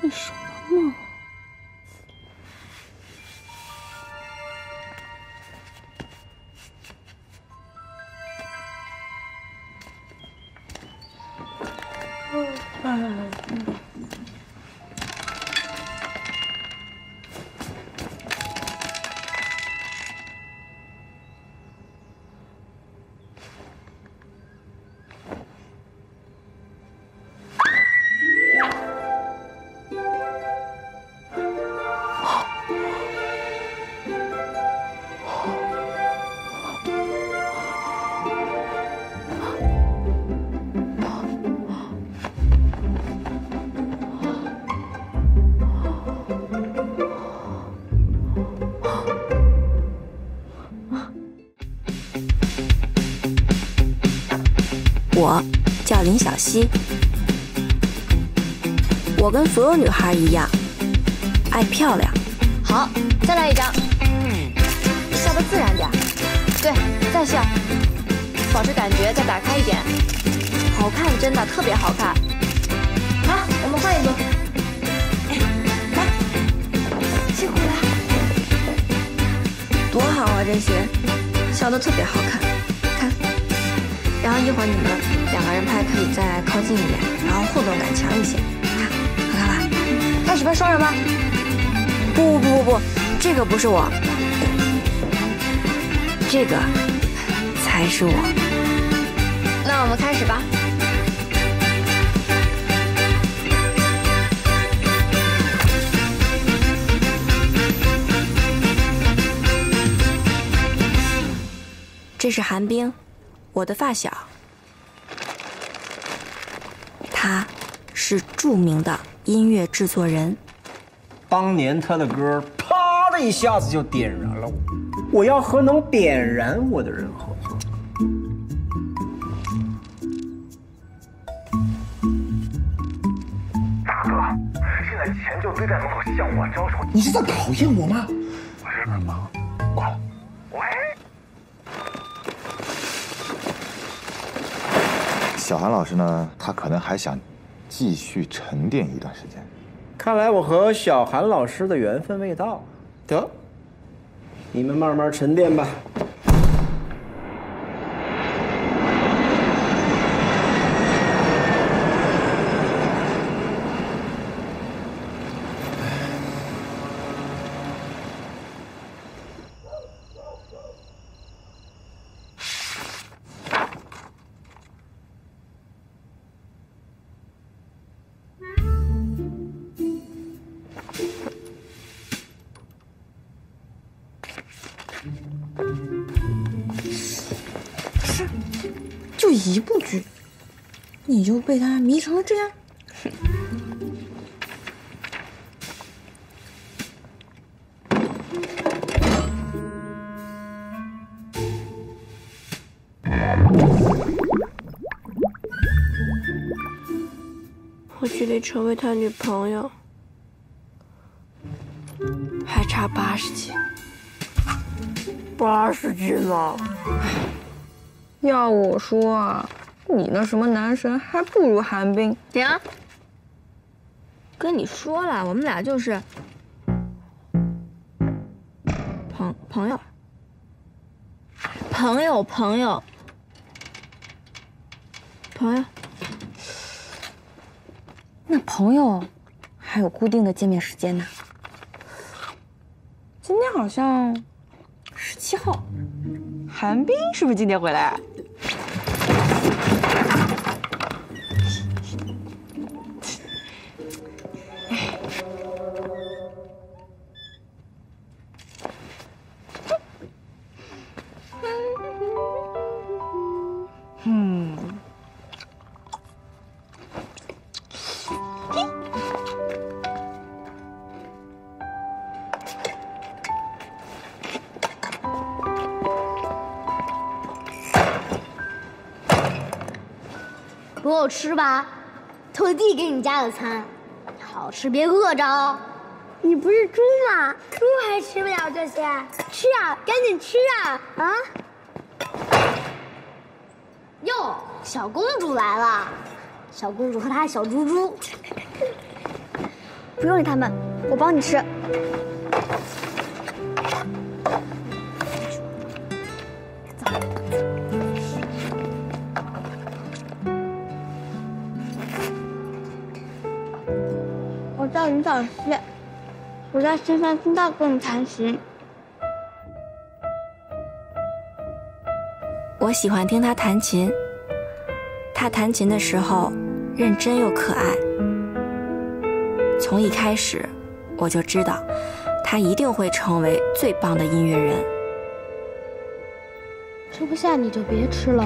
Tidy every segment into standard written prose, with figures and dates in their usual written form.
这什么梦？我叫林小溪，我跟所有女孩一样，爱漂亮。好，再来一张，笑得自然点。对，再笑，保持感觉，再打开一点。好看，真的特别好看。来，我们换一组。来，辛苦了。多好啊，这鞋，笑得特别好看。 然后一会儿你们两个人拍可以再靠近一点，然后互动感强一些。看，好看吧？开始拍双人吧。不，这个不是我，这个才是我。那我们开始吧。这是韩冰。 我的发小，他是著名的音乐制作人。当年他的歌，啪的一下子就点燃了我。我要和能点燃我的人合作。大哥，现在钱就堆在门口向我招手。你是在讨厌我吗？我有点忙，挂了。喂。 小韩老师呢？他可能还想继续沉淀一段时间。看来我和小韩老师的缘分未到。得，你们慢慢沉淀吧。你就被他迷成了这样。我距离成为他女朋友还差80斤，80斤吗？要我说啊。 你那什么男神还不如韩冰。停！跟你说了，我们俩就是朋友。那朋友还有固定的见面时间呢？今天好像17号，韩冰是不是今天回来？ 不够吃吧？特地给你加的餐，好吃别饿着哦。你不是猪吗？猪还吃不了这些，吃啊，赶紧吃啊！啊！哟，小公主来了，小公主和她小猪猪。不用理他们，我帮你吃。走。我叫林小溪，我在深山新道观禅行。 我喜欢听他弹琴，他弹琴的时候认真又可爱。从一开始我就知道，他一定会成为最棒的音乐人。吃不下你就别吃了，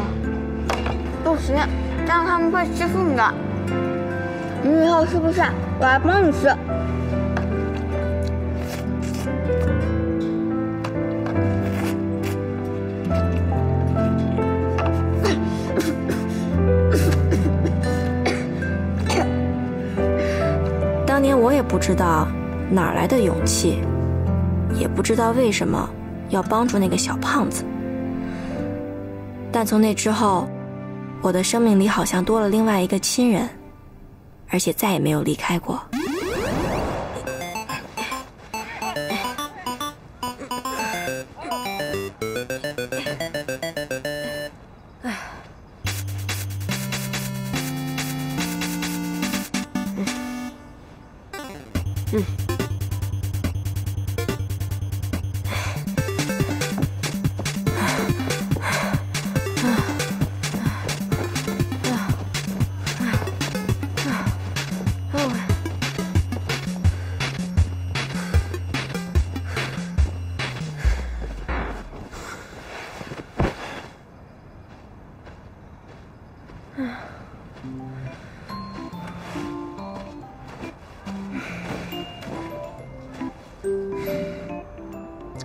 不行，这样他们会欺负你的。你以后吃不下，我来帮你吃。 当年我也不知道哪来的勇气，也不知道为什么要帮助那个小胖子。但从那之后，我的生命里好像多了另外一个亲人，而且再也没有离开过。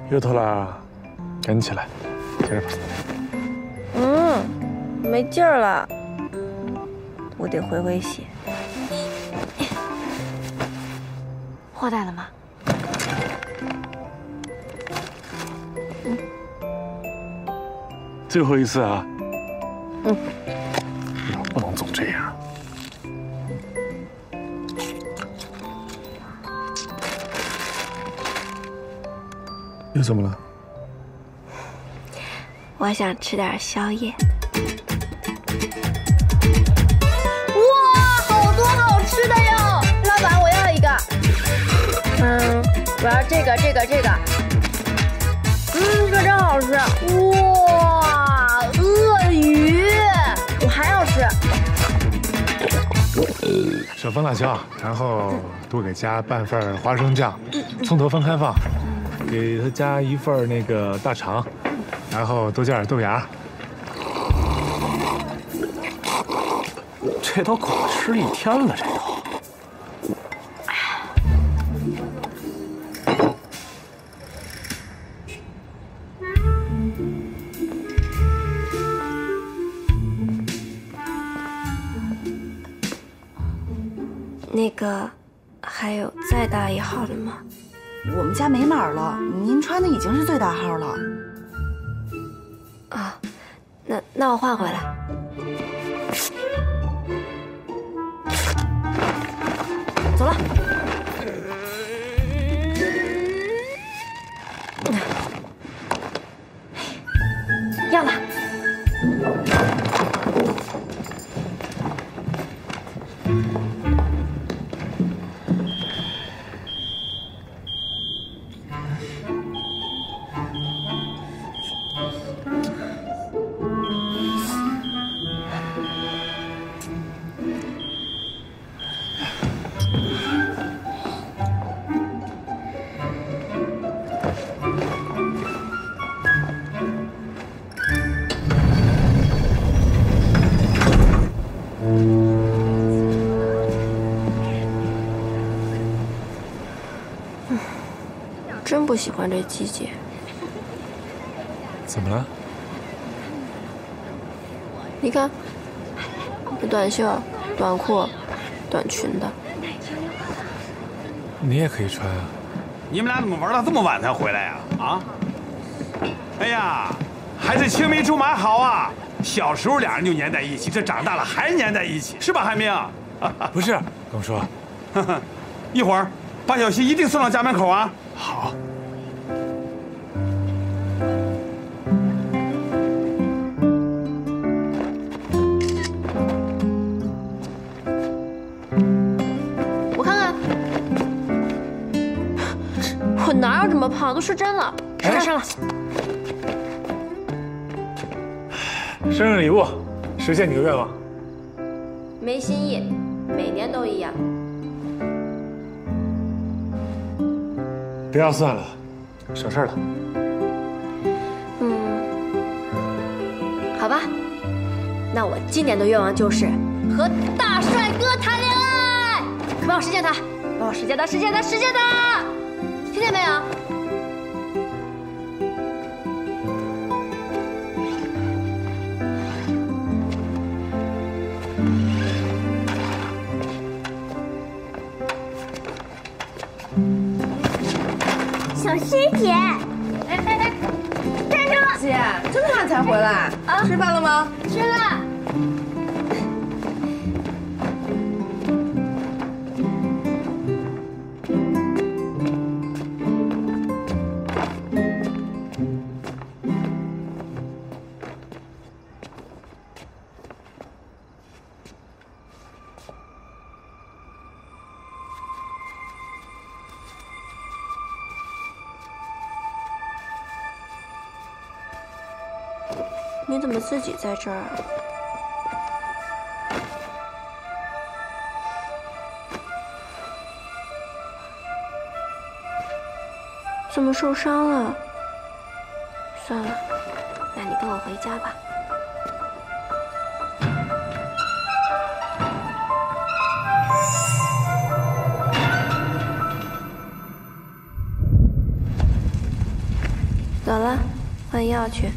又偷懒啊！赶紧起来，接着吧。没劲儿了，我得回回血。货带了吗？最后一次啊。不能总这样。 又怎么了？我想吃点宵夜。哇，好多好吃的哟！老板，我要一个。我要这个。这个真好吃。哇，鳄鱼，我还要吃。少放辣椒，然后多给加半份花生酱，葱头分开放。 给他加一份那个大肠，然后多加点豆芽。这都够我吃一天了，这都。那个，还有再大一号的吗？ 我们家没码了，您穿的已经是最大号了。啊，那我换回来。走了。要了。真不喜欢这季节。怎么了？你看，这短袖、短裤、短裙的。你也可以穿啊。你们俩怎么玩到这么晚才回来呀？啊？哎呀，还是青梅竹马好啊！小时候俩人就粘在一起，这长大了还粘在一起，是吧，韩冰？不是，耿叔，一会儿把小西一定送到家门口啊！好。 哪有这么胖？都吃真了，上了。生日礼物，实现你的愿望。没新意，每年都一样。不要算了，省事了。好吧，那我今年的愿望就是和大帅哥谈恋爱，帮我实现它，帮我实现它，实现它，实现它。 听见没有？小西姐，哎，站住！姐，这么晚才回来啊？吃饭了吗？吃了。 你怎么自己在这儿啊？怎么受伤了？算了，那你跟我回家吧。 走了，换药去。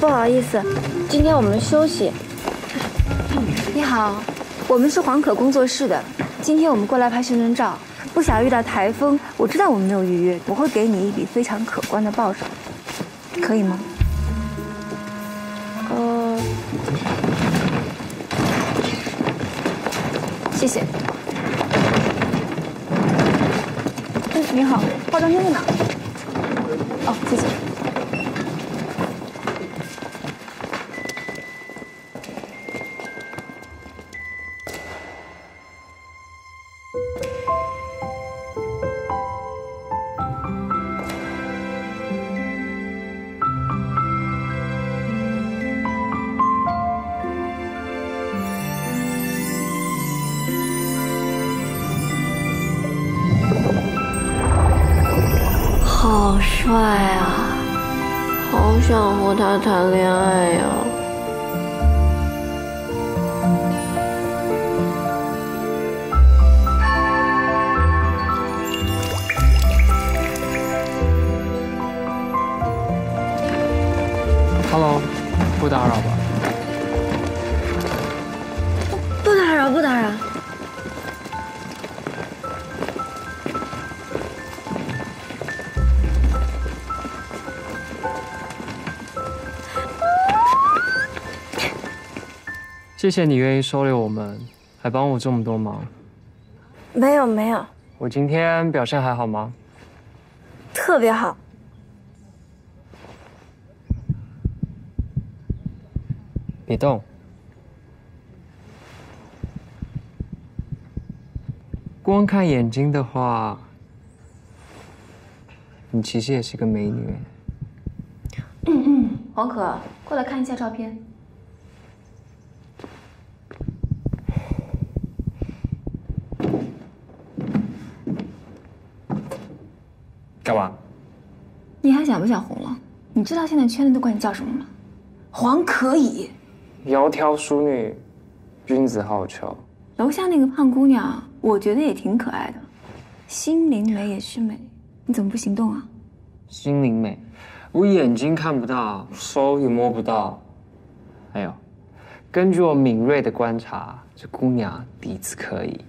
不好意思，今天我们休息。你好，我们是黄可工作室的，今天我们过来拍宣传照，不巧遇到台风。我知道我们没有预约，我会给你一笔非常可观的报酬，可以吗？谢谢。您好，化妆间在哪？哦，谢谢。 好帅啊！好想和他谈恋爱呀！Hello， 不打扰吧？不打扰，不打扰。 谢谢你愿意收留我们，还帮我这么多忙。没有。我今天表现还好吗？特别好。别动。光看眼睛的话，你其实也是个美女。黄可，过来看一下照片。 干嘛？你还想不想红了？你知道现在圈内都管你叫什么吗？黄可以，窈窕淑女，君子好逑。楼下那个胖姑娘，我觉得也挺可爱的，心灵美也是美，你怎么不行动啊？心灵美，我眼睛看不到，手也摸不到。还有，根据我敏锐的观察，这姑娘底子可以，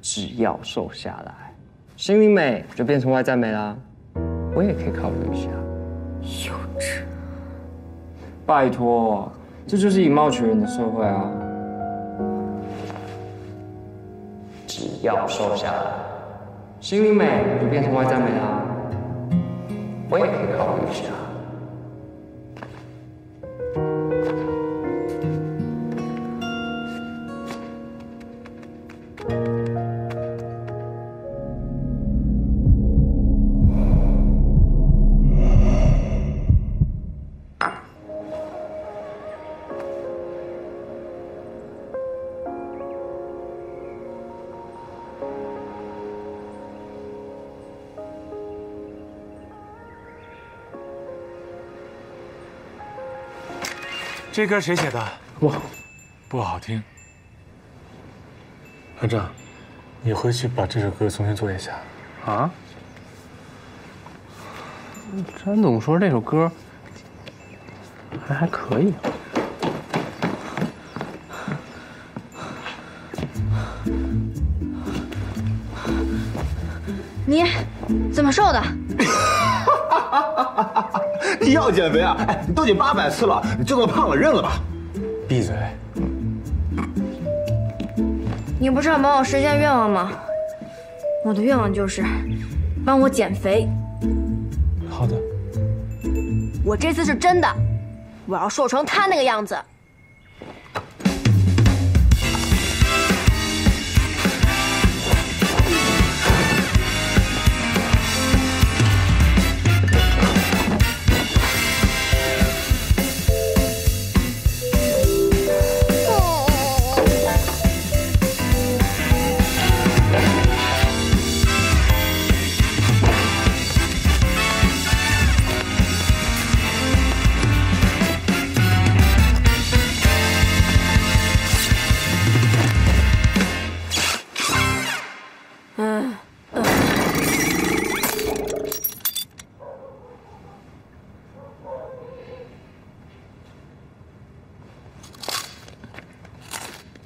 只要瘦下来，心灵美就变成外在美啦。我也可以考虑一下。幼稚。拜托，这就是以貌取人的社会啊！只要瘦下来，心灵美就变成外在美啦。我也可以考虑一下。 这歌谁写的？我，不好听。阿正，你回去把这首歌重新做一下。啊？詹总说这首歌还可以。你怎么瘦的？你要减肥啊？哎，你都已经800次了，你就这么胖了，认了吧！闭嘴！你不是要帮我实现愿望吗？我的愿望就是帮我减肥。好的。我这次是真的，我要瘦成他那个样子。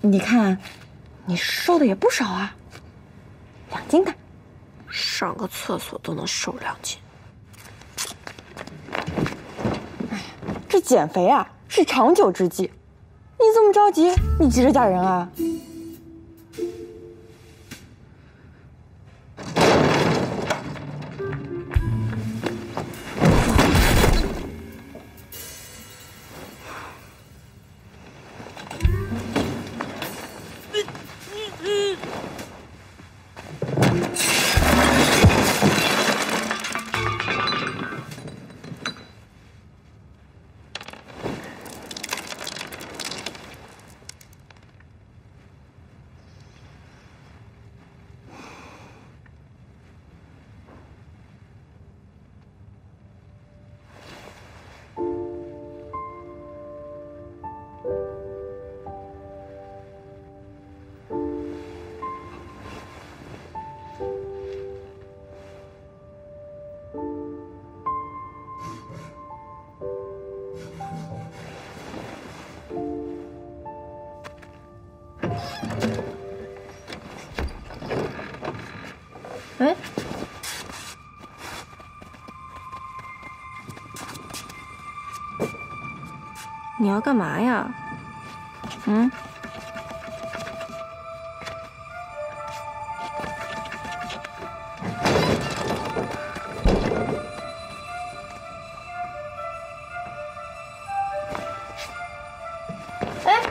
你看，你瘦的也不少啊，2斤的，上个厕所都能瘦2斤。哎呀，这减肥啊是长久之计，你这么着急，你急着嫁人啊？哎，你要干嘛呀？嗯？哎，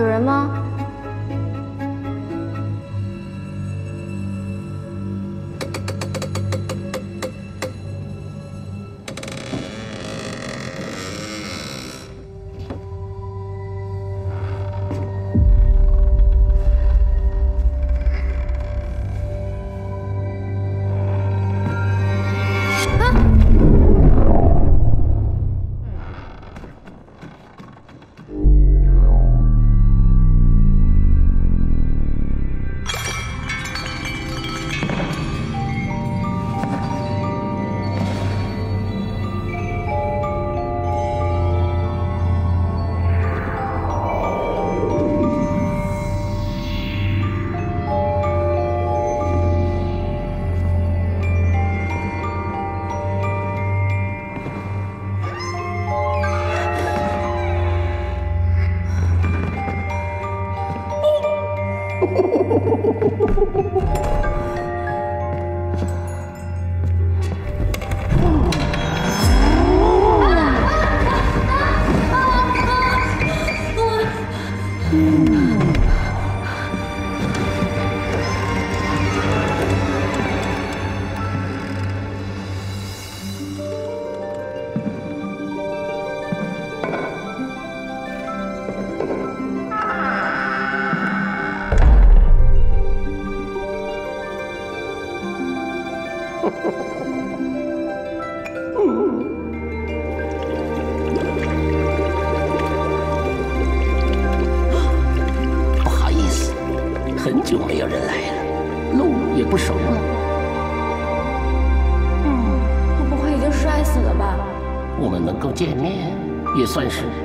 有人吗？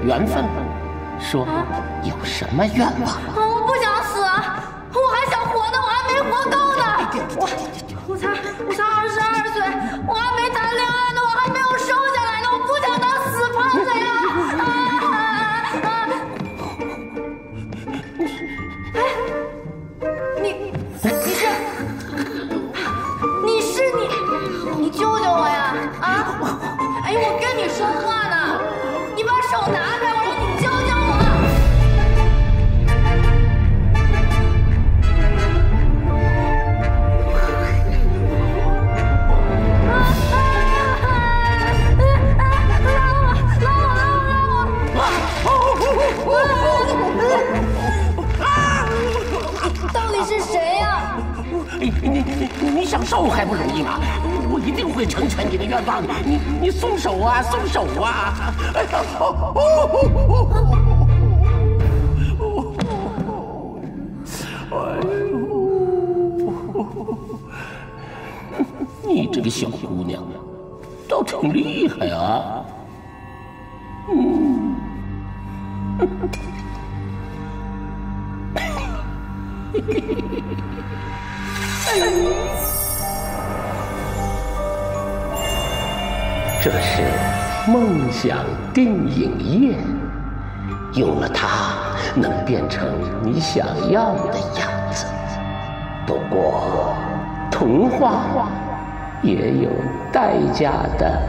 缘分，说有什么愿望？啊，我不想死，我还想活呢，我还没活够呢。我才22岁，我还没谈恋爱呢，我还没有瘦下来呢，我不想当死胖子呀！哎，你救救我呀！啊，哎，我跟你说话。 手拿开，我让你救救我！到底是谁呀？你想受还不容易吗？ 我一定会成全你的愿望，你松手啊，松手啊！哎呀，你这个小姑娘倒挺厉害啊！嗯，这是梦想电影夜，用了它能变成你想要的样子。不过，童话也有代价的。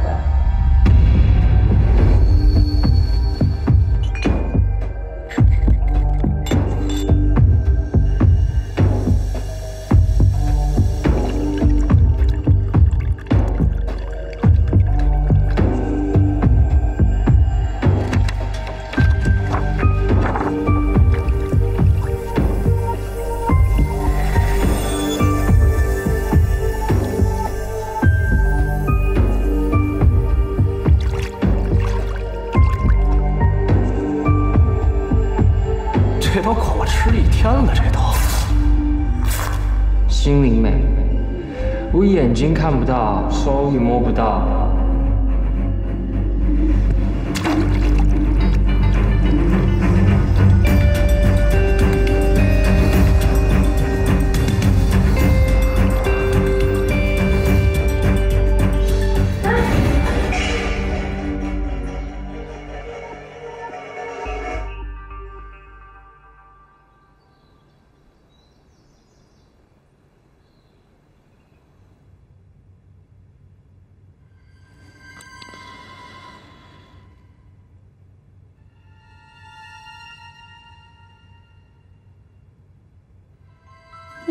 看不到，手也摸不到。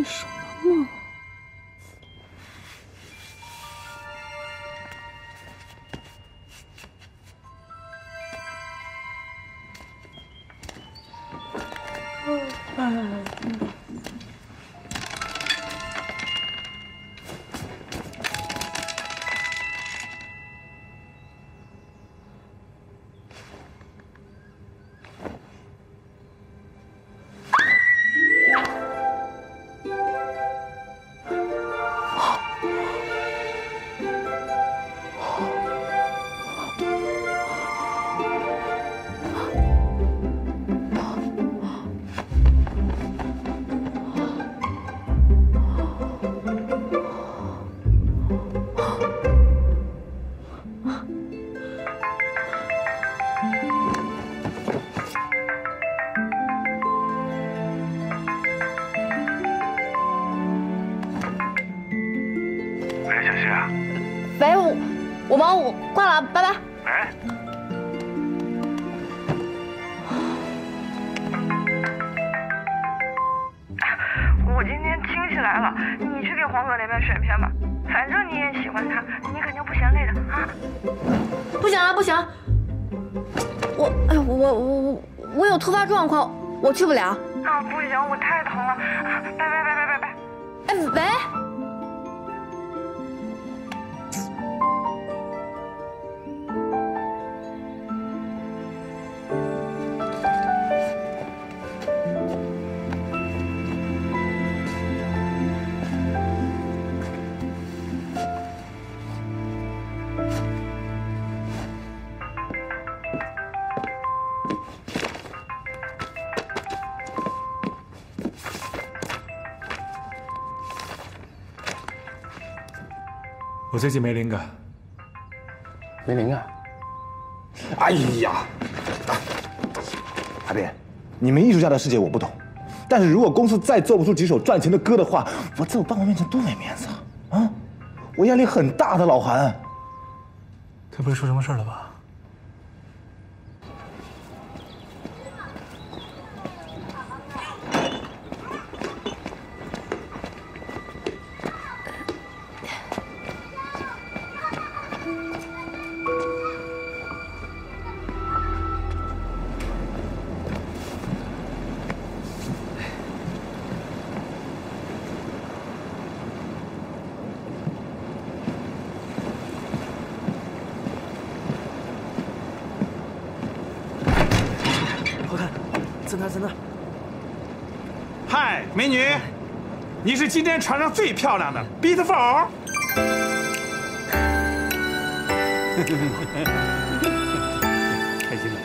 什么梦？我去不了啊！不行，我太疼了啊！拜拜拜拜拜拜！哎喂！我最近没灵感，没灵感。哎呀，阿斌，你们艺术家的世界我不懂，但是如果公司再做不出几首赚钱的歌的话，我在我爸妈面前多没面子啊！啊，我压力很大的，老韩。该不会出什么事了吧？美女，你是今天船上最漂亮的 ，beautiful。开心了。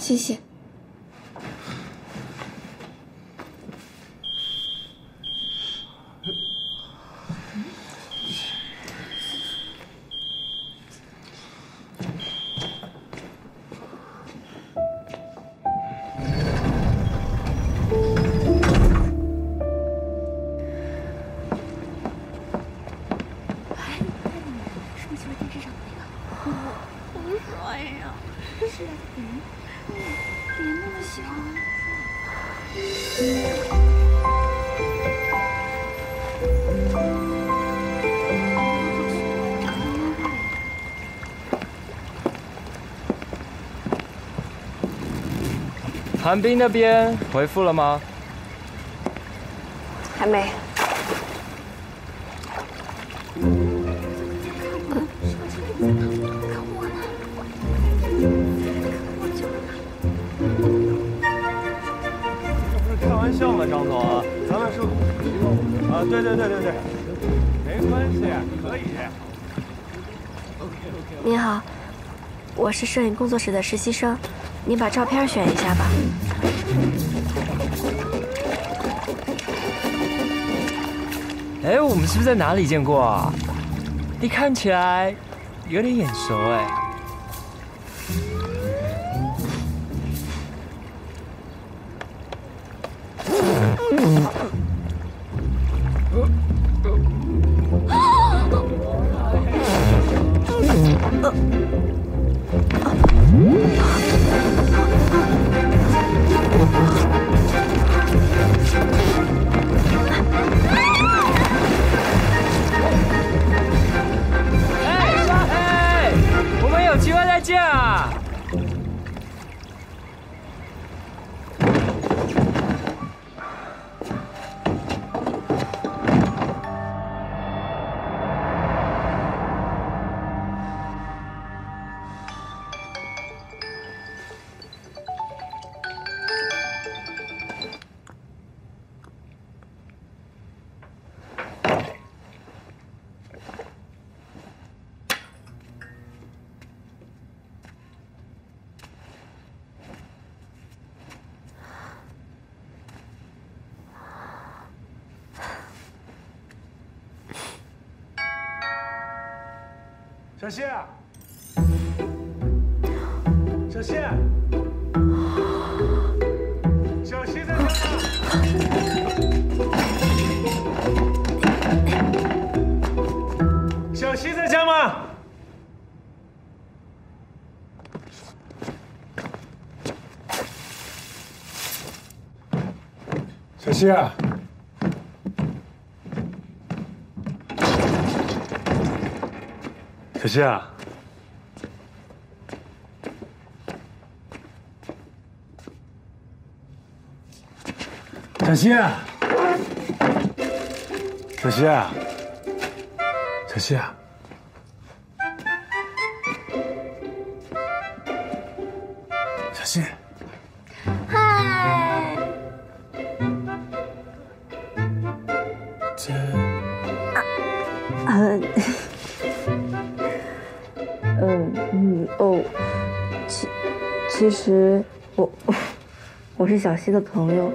谢谢。哎，你看你，是不是就是电视上的那个？我不说呀，是啊，别那么喜欢韩冰那边回复了吗？还没。这不是开玩笑吗，张总？咱们是啊，对，没关系，可以。您好，我是摄影工作室的实习生，您把照片选一下吧。 哎，我们是不是在哪里见过啊？你看起来有点眼熟哎。小谢，小谢，小谢在哪儿？小谢在家吗？小谢。 小谢啊，小谢，小谢，小谢，小谢，嗨，这，其实我是小希的朋友，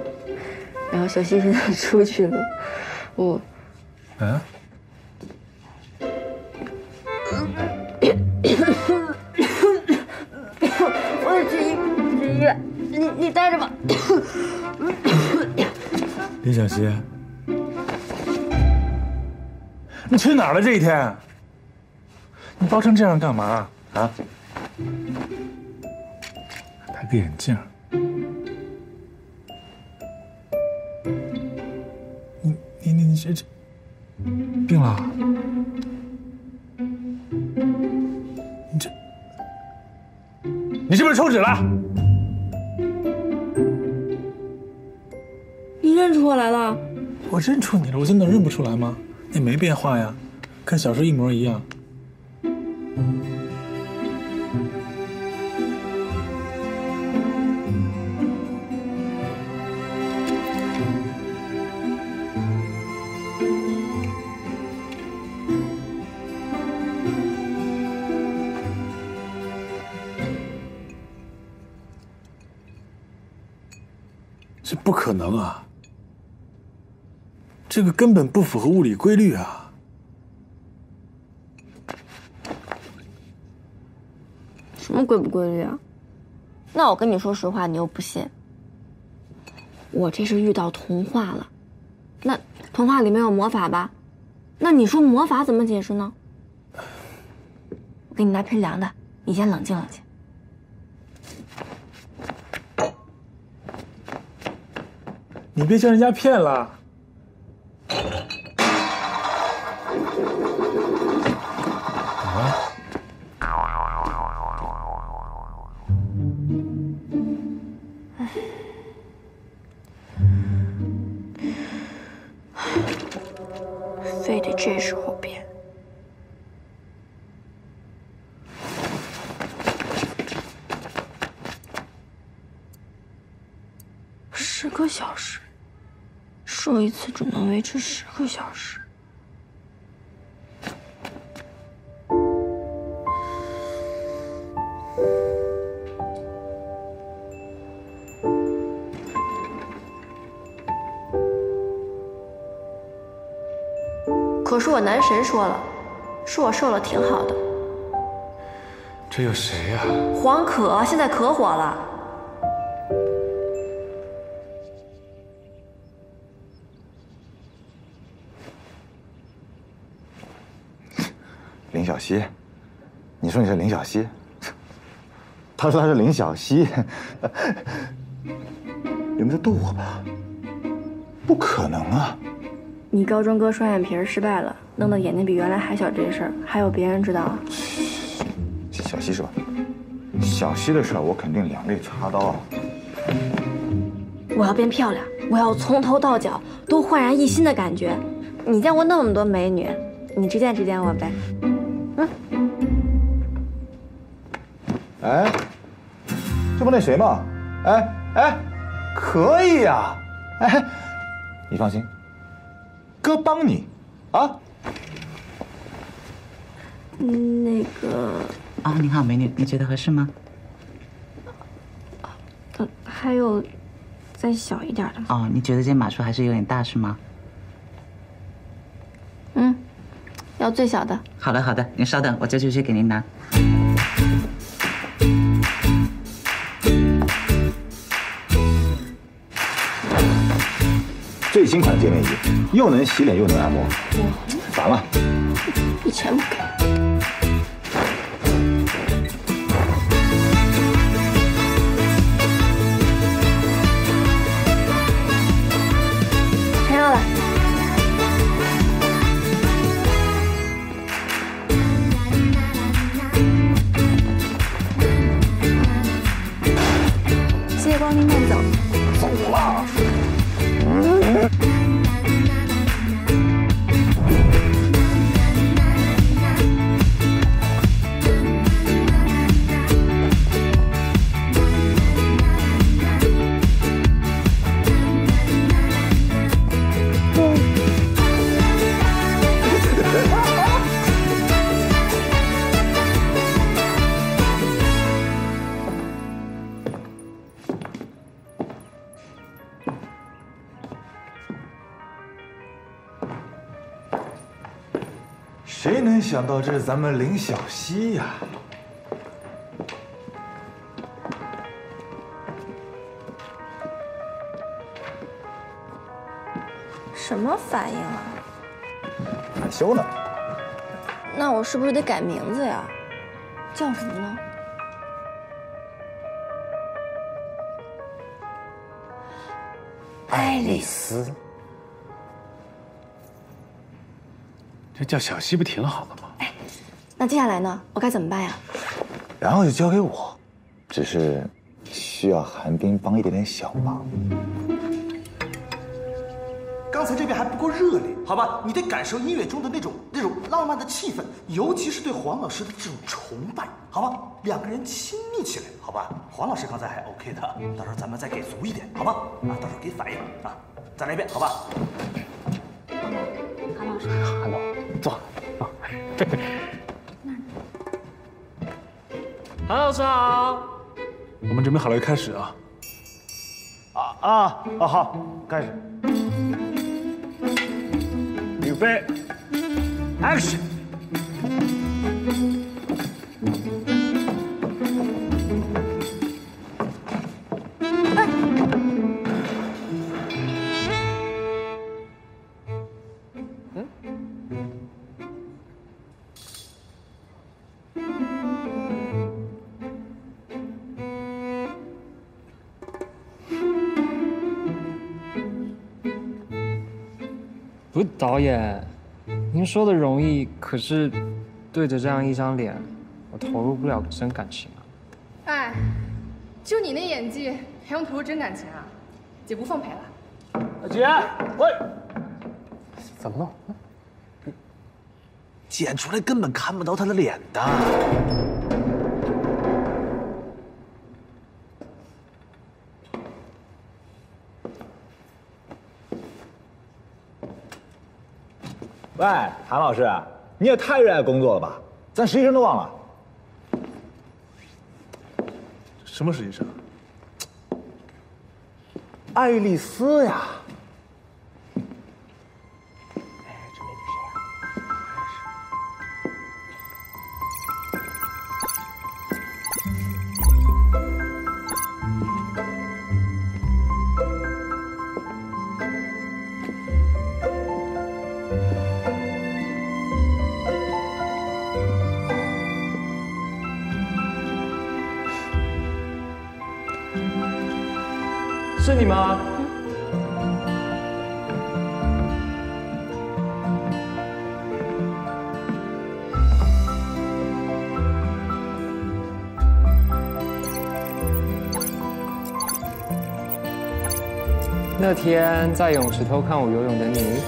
然后小希现在出去了，我，啊，我去医院，你待着吧，李小希，你去哪儿了这一天？你包成这样干嘛啊？ 戴个眼镜，你这病了？你是不是抽脂了？你认出我来了？我认出你了，我真能认不出来吗？你没变化呀，跟小时候一模一样。 不可能啊！这个根本不符合物理规律啊！什么规不规律啊？那我跟你说实话，你又不信。我这是遇到童话了。那童话里面有魔法吧？那你说魔法怎么解释呢？我给你拿瓶凉的，你先冷静冷静。 你别叫人家骗了。啊！哎，个小时，射一次只能维持10个小时。 可是我男神说了，说我瘦了挺好的。这有谁呀？黄可现在可火了。林小溪，你说你是林小溪？他说他是林小溪，你们在逗我吧？不可能啊！ 你高中割双眼皮失败了，弄得眼睛比原来还小这事儿，还有别人知道啊？小溪是吧？小溪的事儿我肯定两肋插刀。我要变漂亮，我要从头到脚都焕然一新的感觉。你见过那么多美女，你指点指点我呗。嗯。哎，这不那谁吗？哎哎，可以呀、啊。哎，你放心。 哥帮你，啊，那个啊，你好，美女，你觉得合适吗？还有再小一点的吗？哦，你觉得这码数还是有点大是吗？嗯，要最小的。好的，好的，您稍等，我这就去给您拿。 最新款洁面仪，又能洗脸又能按摩，烦了。以前不给。看到了。谢谢光临慢走。走了。 谁能想到这是咱们林小溪呀？什么反应啊？还羞呢？那我是不是得改名字呀？叫什么呢？爱丽丝。 这叫小溪不挺好的吗？哎，那接下来呢？我该怎么办呀？然后就交给我，只是需要寒冰帮一点点小忙。刚才这边还不够热烈，好吧？你得感受音乐中的那种浪漫的气氛，尤其是对黄老师的这种崇拜，好吧？两个人亲密起来，好吧？黄老师刚才还 OK 的，到时候咱们再给足一点，好吧？啊，到时候给反应啊，再来一遍，好吧？韩老师，韩导。 坐啊！韩老师好，我们准备好了，开始啊！好，开始，预备 ，action！ 不是导演，您说的容易，可是对着这样一张脸，我投入不了真感情啊。哎，就你那演技，还用投入真感情啊？姐不奉陪了。姐，喂，怎么了？剪出来根本看不到他的脸的。喂，谭老师，你也太热爱工作了吧？咱实习生都忘了。什么实习生？爱丽丝呀。 是你吗？那天在泳池偷看我游泳的你，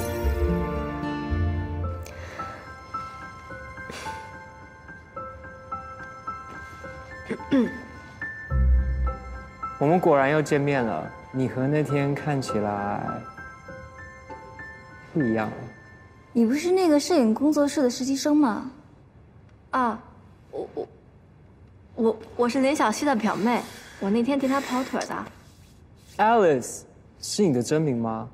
我们果然又见面了。 你和那天看起来不一样。你不是那个摄影工作室的实习生吗？啊，我是林小溪的表妹，我那天替她跑腿的。Alice 是你的真名吗？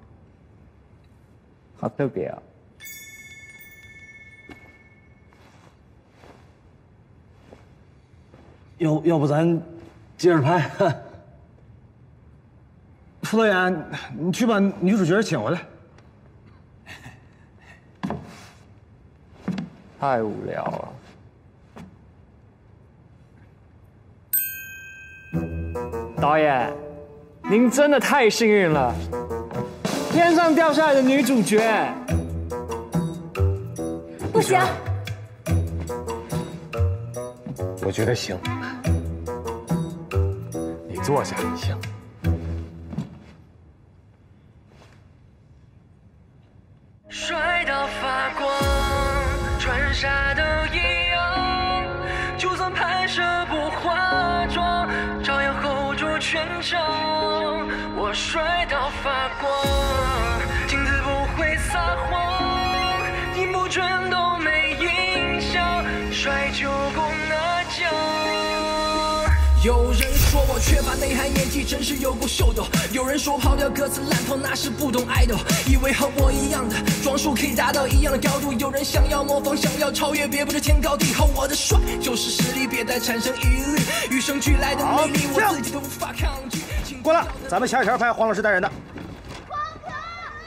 好特别啊！要不咱接着拍？副导演，你去把女主角请回来。太无聊了。导演，您真的太幸运了，天上掉下来的女主角。不行。我觉得行。你坐下，行。 摔到发光，穿啥都一样，就算拍摄不化妆，照样 hold 住全场。我摔到发光，镜子不会撒谎，荧幕全都没影响，摔就够拿奖。有人。 说我缺乏内涵，演技真是有够秀逗。有人说抛掉歌词烂透，那是不懂爱豆。以为和我一样的装束可以达到一样的高度。有人想要模仿，想要超越，别不知天高地厚。我的帅就是实力，别再产生疑虑。与生俱来的魅力，我自己都无法抗拒。过来，咱们下一条拍黄老师带人的。黄总，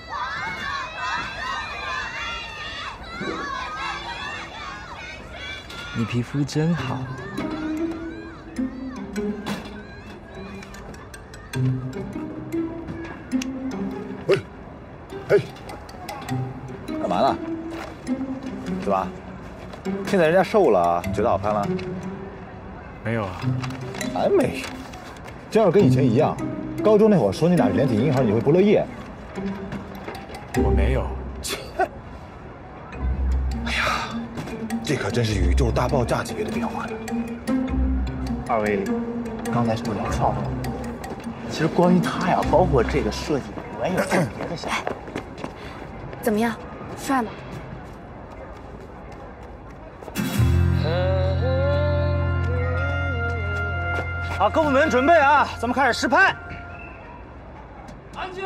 黄总，你皮肤真好。 喂，哎，干嘛呢？是吧？现在人家瘦了，觉得好看了？没有啊，还没有。这要是跟以前一样，高中那会儿说你俩连体婴孩，你会不乐意？我没有。切！哎呀，这可真是宇宙大爆炸级别的变化呀！二位，刚才是不聊骚了。 其实关于他呀，包括这个设计，我也有些别的想法。怎么样，帅吗？好，各部门准备啊，咱们开始实拍。安静。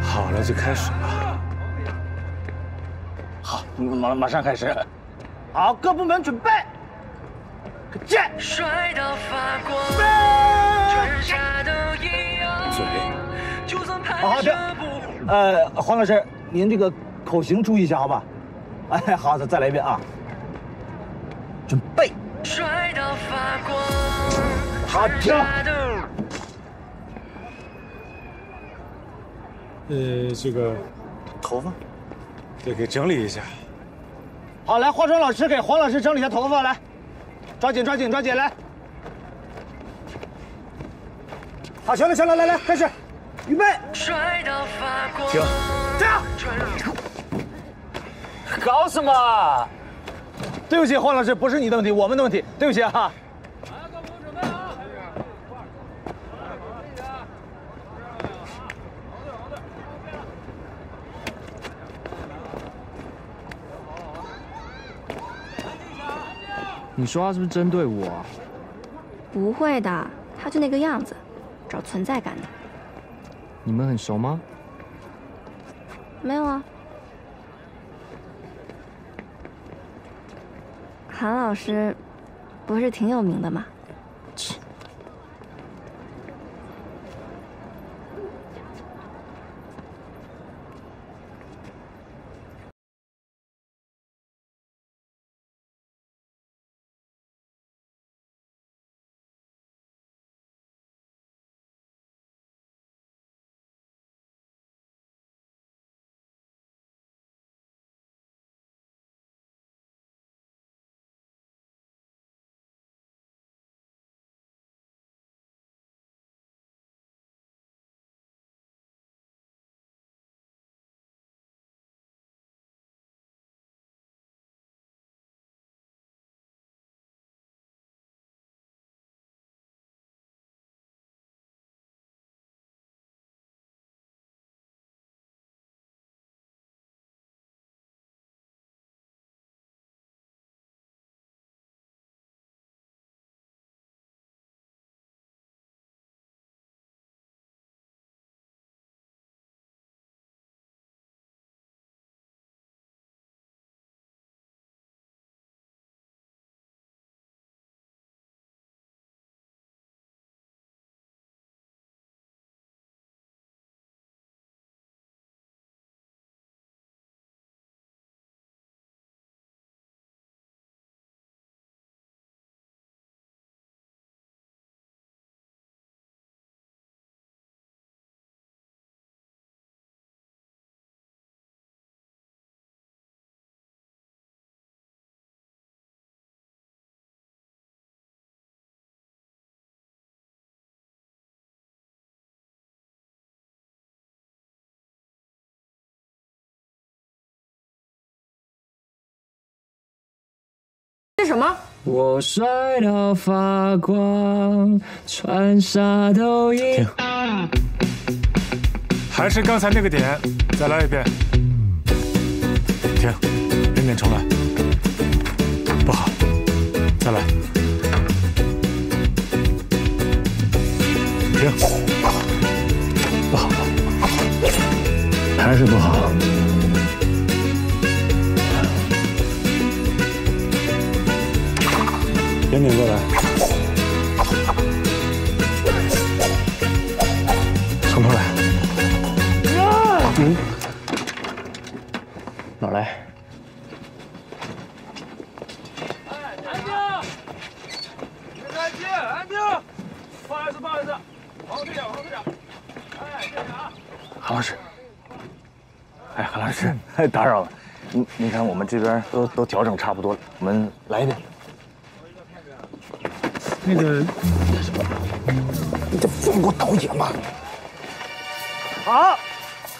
好了，就开始吧。好，马上开始。 好，各部门准备，见！摔到发光，穿啥都一样。嘴，就算拍摄不……黄老师，您这个口型注意一下，好吧？哎，好，再来一遍啊！准备，摔到发光，好停。这个头发，得给整理一下。 好，来，化妆老师给黄老师整理一下头发，来，抓紧，来。好，行了，来，开始，预备，停，停，搞什么？对不起，黄老师，不是你的问题，我们的问题，对不起啊。来，各位准备啊！你说他是不是针对我啊？不会的，他就那个样子，找存在感呢。你们很熟吗？没有啊。韩老师不是挺有名的吗？切。什么？我摔到发光，穿沙都一样。还是刚才那个点，再来一遍。停，零点重来。不好，再来。停，不好，还是不好。 赶紧过来，从头来。嗯，哪来？安静！安静！安静！不好意思，不好意思，往后退点，往后退点。哎，谢谢啊。韩老师，哎，韩老师，太打扰了。你看，我们这边都调整差不多了，我们来一遍。 那个，你就放过导演吧！好，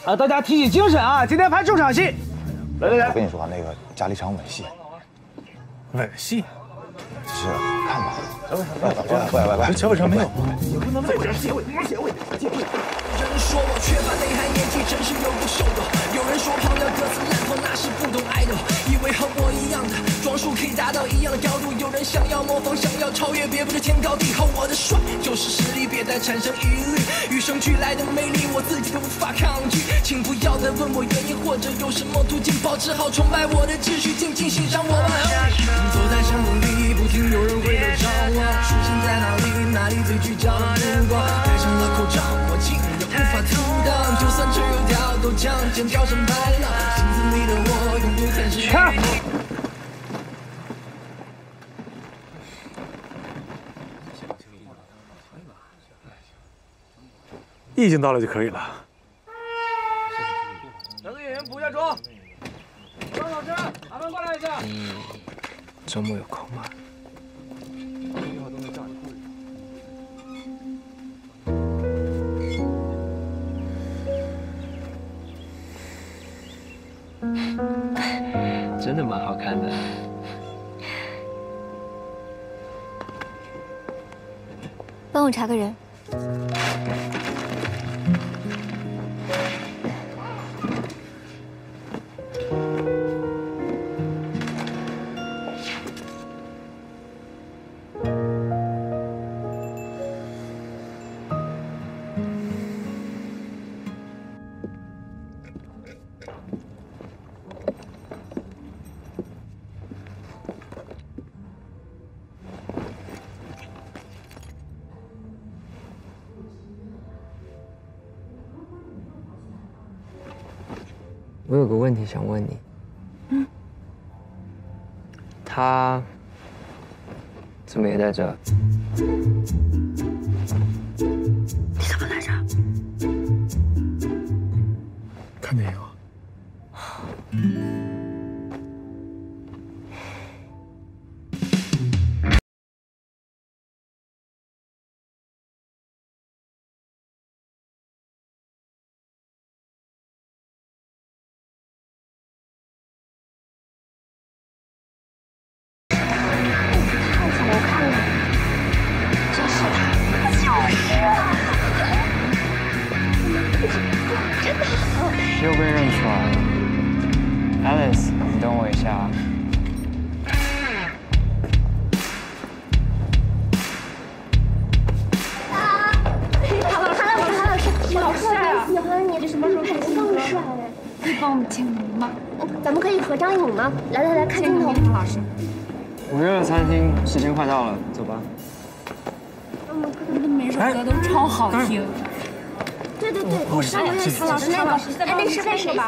啊，大家提起精神啊！今天拍重场戏。来，我跟你说啊，那个加了一场吻戏。吻戏？是，看吧。来，结尾上没有。也不能这样，结尾。人说我缺乏内涵，演技真是有不朽的。有人说漂亮歌词烂货，那是不懂爱的。以为和我一样的。 装束可以达到一样的高度，有人想要模仿，想要超越，别不知天高地厚。我的帅就是实力，别再产生疑虑。与生俱来的魅力，我自己都无法抗拒。请不要再问我原因或者有什么途径，保持好崇拜我的秩序，静静欣赏我们。走在山洞里，不停有人回头找我，出现在哪里？哪里最聚焦的目光？戴上了口罩，我竟然无法阻挡。就算只有条豆浆，尖叫声白了。镜子里的我，永远看是。 意境到了就可以了。两个演员补一下妆。张老师，麻烦过来一下。周末有空吗？真的蛮好看的。帮我查个人。我有个问题想问你。嗯。他怎么也在这？你怎么在这？看电影啊。又被认出来了 ，Alice， 你等我一下啊。韩老师，喜欢你，这什么时候看新歌？帅哎！可以帮我们签名吗？咱们可以合张影吗？来，看镜头。韩老师，5月的餐厅时间快到了，走吧。每首歌都超好听。对，我是唐老师那个，哎，那是被谁写的？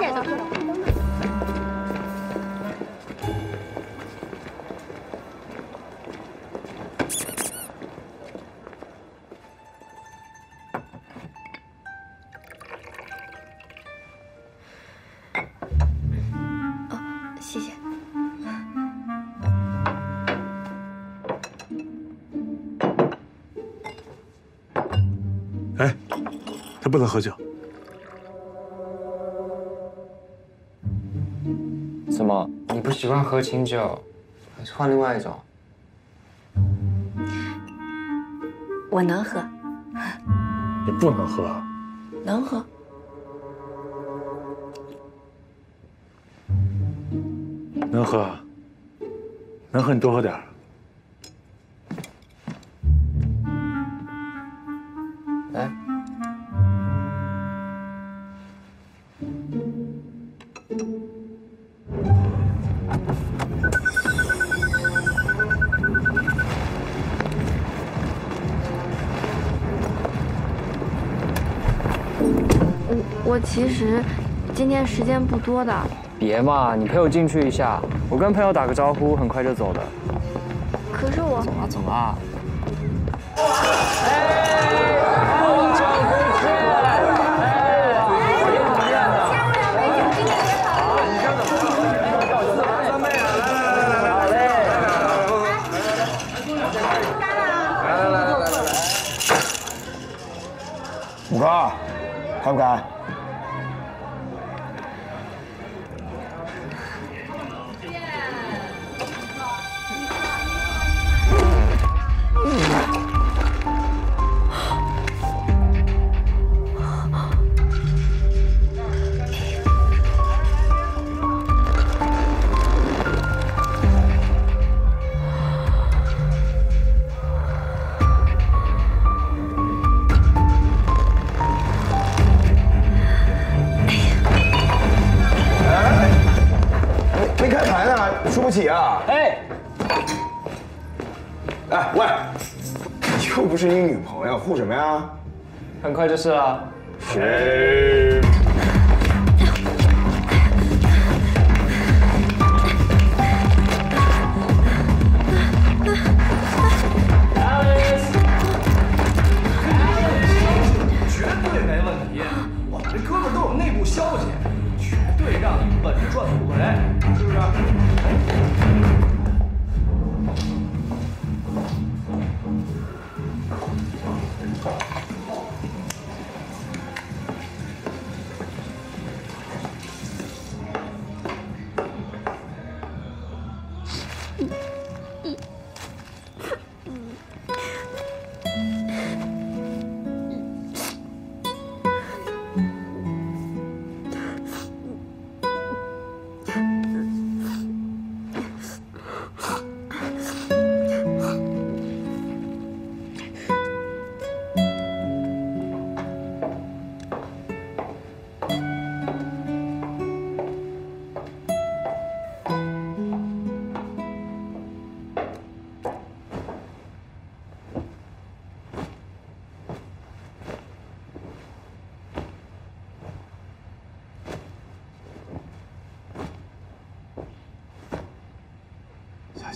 哦，谢谢。哎。 不能喝酒，怎么你不习惯喝清酒，还是换另外一种？我能喝，你不能喝，能喝。能喝，你多喝点儿。哎。 我其实今天时间不多的。别嘛，你陪我进去一下，我跟朋友打个招呼，很快就走的。可是我走啊。哎，红酒不见了！哎，加入两杯酒，今天也好。你看怎么样？来，五哥，敢不敢？ 对不起啊！哎，喂，又不是你女朋友，护什么呀？很快就是了。谁？绝对没问题，我们这哥们都有内部消息，绝对让你稳赚不赔，是不是？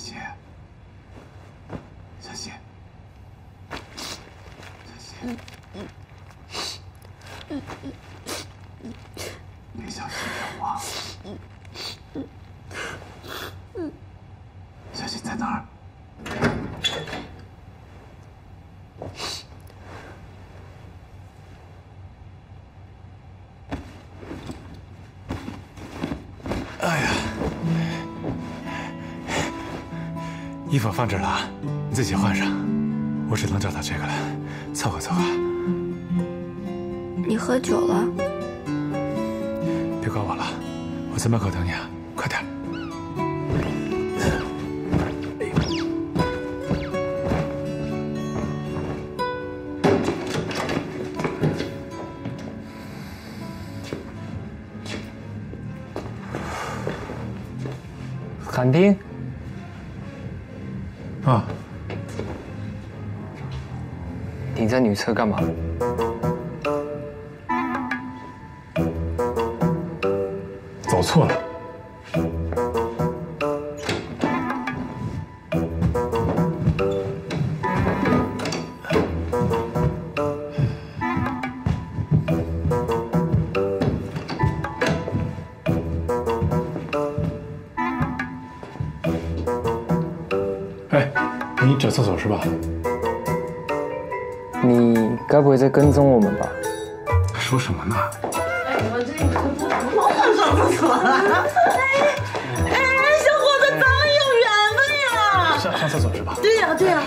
姐，小姐，小姐，你小心点我。小姐在哪儿？ 衣服放这儿了，你自己换上。我只能找到这个了，凑合凑合。你喝酒了？别管我了，我在门口等你啊，快点。 寒冰，啊！你在女厕干嘛？走错了。厕所是吧？你该不会在跟踪我们吧？说什么呢？哎，我这我忘上厕所了。哎，小伙子，咱们有缘分呀！上厕所是吧？对呀，对呀。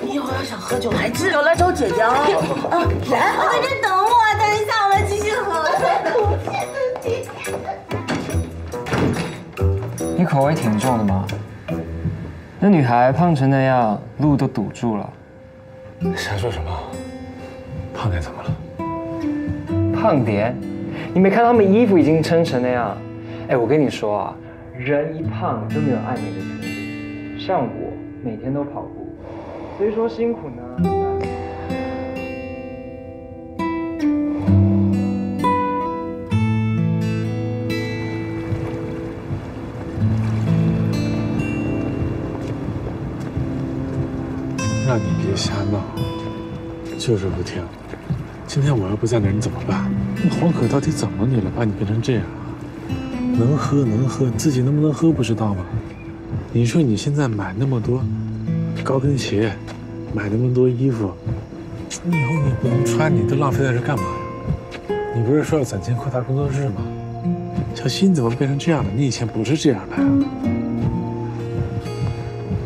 你一会儿要想喝酒还自由来找姐姐啊！啊，来，我在这等我，等一下我们继续喝。你口味挺重的嘛。 那女孩胖成那样，路都堵住了。瞎说什么？胖点怎么了？胖点？你没看他们衣服已经撑成那样？哎，我跟你说啊，人一胖就没有爱美的权利。像我每天都跑步，所以说辛苦呢。 瞎闹，就是不听。今天我要不在那儿，你怎么办？那黄可到底怎么你了，把你变成这样啊？能喝，你自己能不能喝不知道吗？你说你现在买那么多高跟鞋，买那么多衣服，你以后你不能穿，你都浪费在这干嘛呀？你不是说要攒钱扩大工作日吗？小西，你怎么变成这样了？你以前不是这样的呀。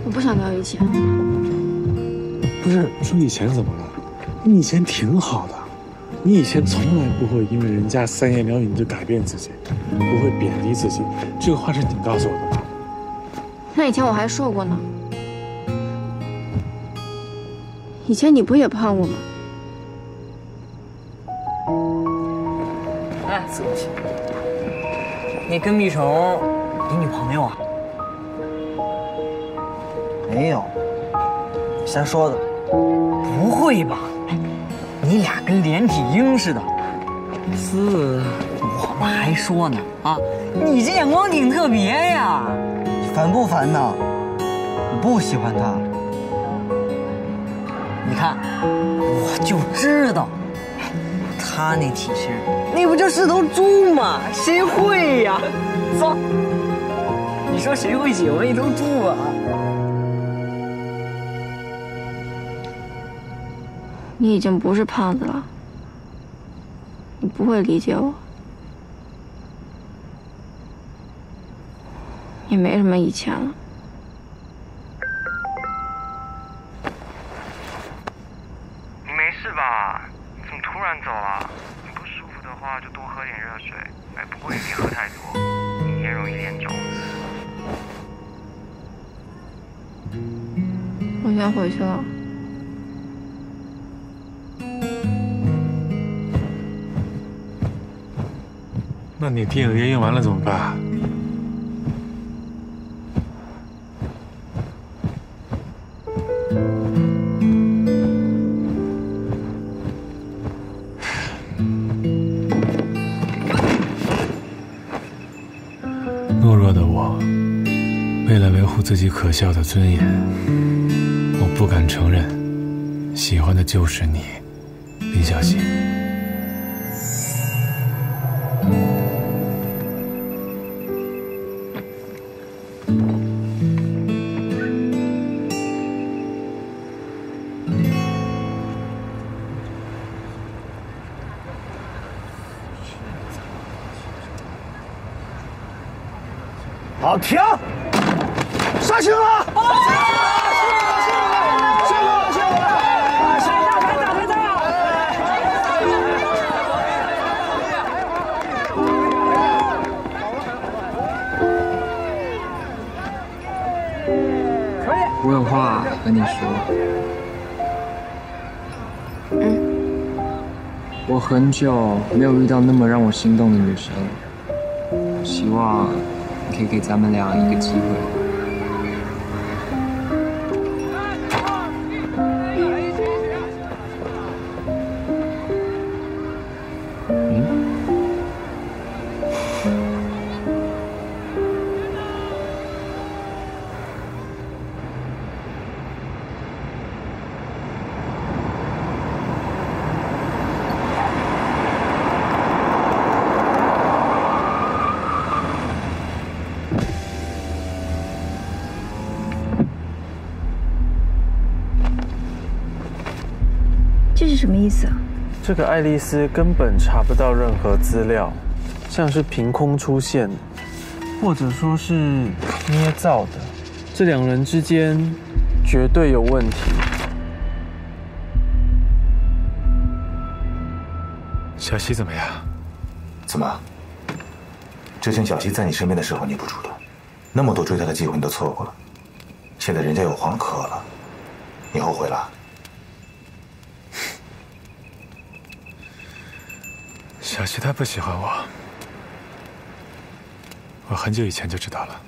我不想聊以前。 不是说你以前怎么了？你以前挺好的，你以前从来不会因为人家三言两语你就改变自己，不会贬低自己。这个话是你告诉我的吧？那以前我还瘦过呢。以前你不也胖过吗？哎，死东西！你跟蜜虫你女朋友啊？没有，瞎说的。 不会吧？你俩跟连体婴似的。是，我们还说呢啊，你这眼光挺特别呀。烦不烦呢？我不喜欢他。你看，我就知道，他那体型，那不就是头猪吗？谁会呀？走，你说谁会喜欢一头猪啊？ 你已经不是胖子了，你不会理解我，也没什么以前了。你没事吧？你怎么突然走啊？你不舒服的话就多喝点热水，哎，不过也别喝太多，明天容易脸肿。我先回去了。 那你电影约映完了怎么办？懦弱的我，为了维护自己可笑的尊严，我不敢承认，喜欢的就是你，林小溪。好，停！ 杀青了！可以。我有话和你说。我很久没有遇到那么让我心动的女生，希望你可以给咱们俩一个机会。 什么意思啊？这个爱丽丝根本查不到任何资料，像是凭空出现，或者说是捏造的。这两人之间绝对有问题。小希怎么样？怎么？之前小希在你身边的时候你不主动，那么多追她的机会你都错过了，现在人家有黄可了，你后悔了？ 小希她不喜欢我，我很久以前就知道了。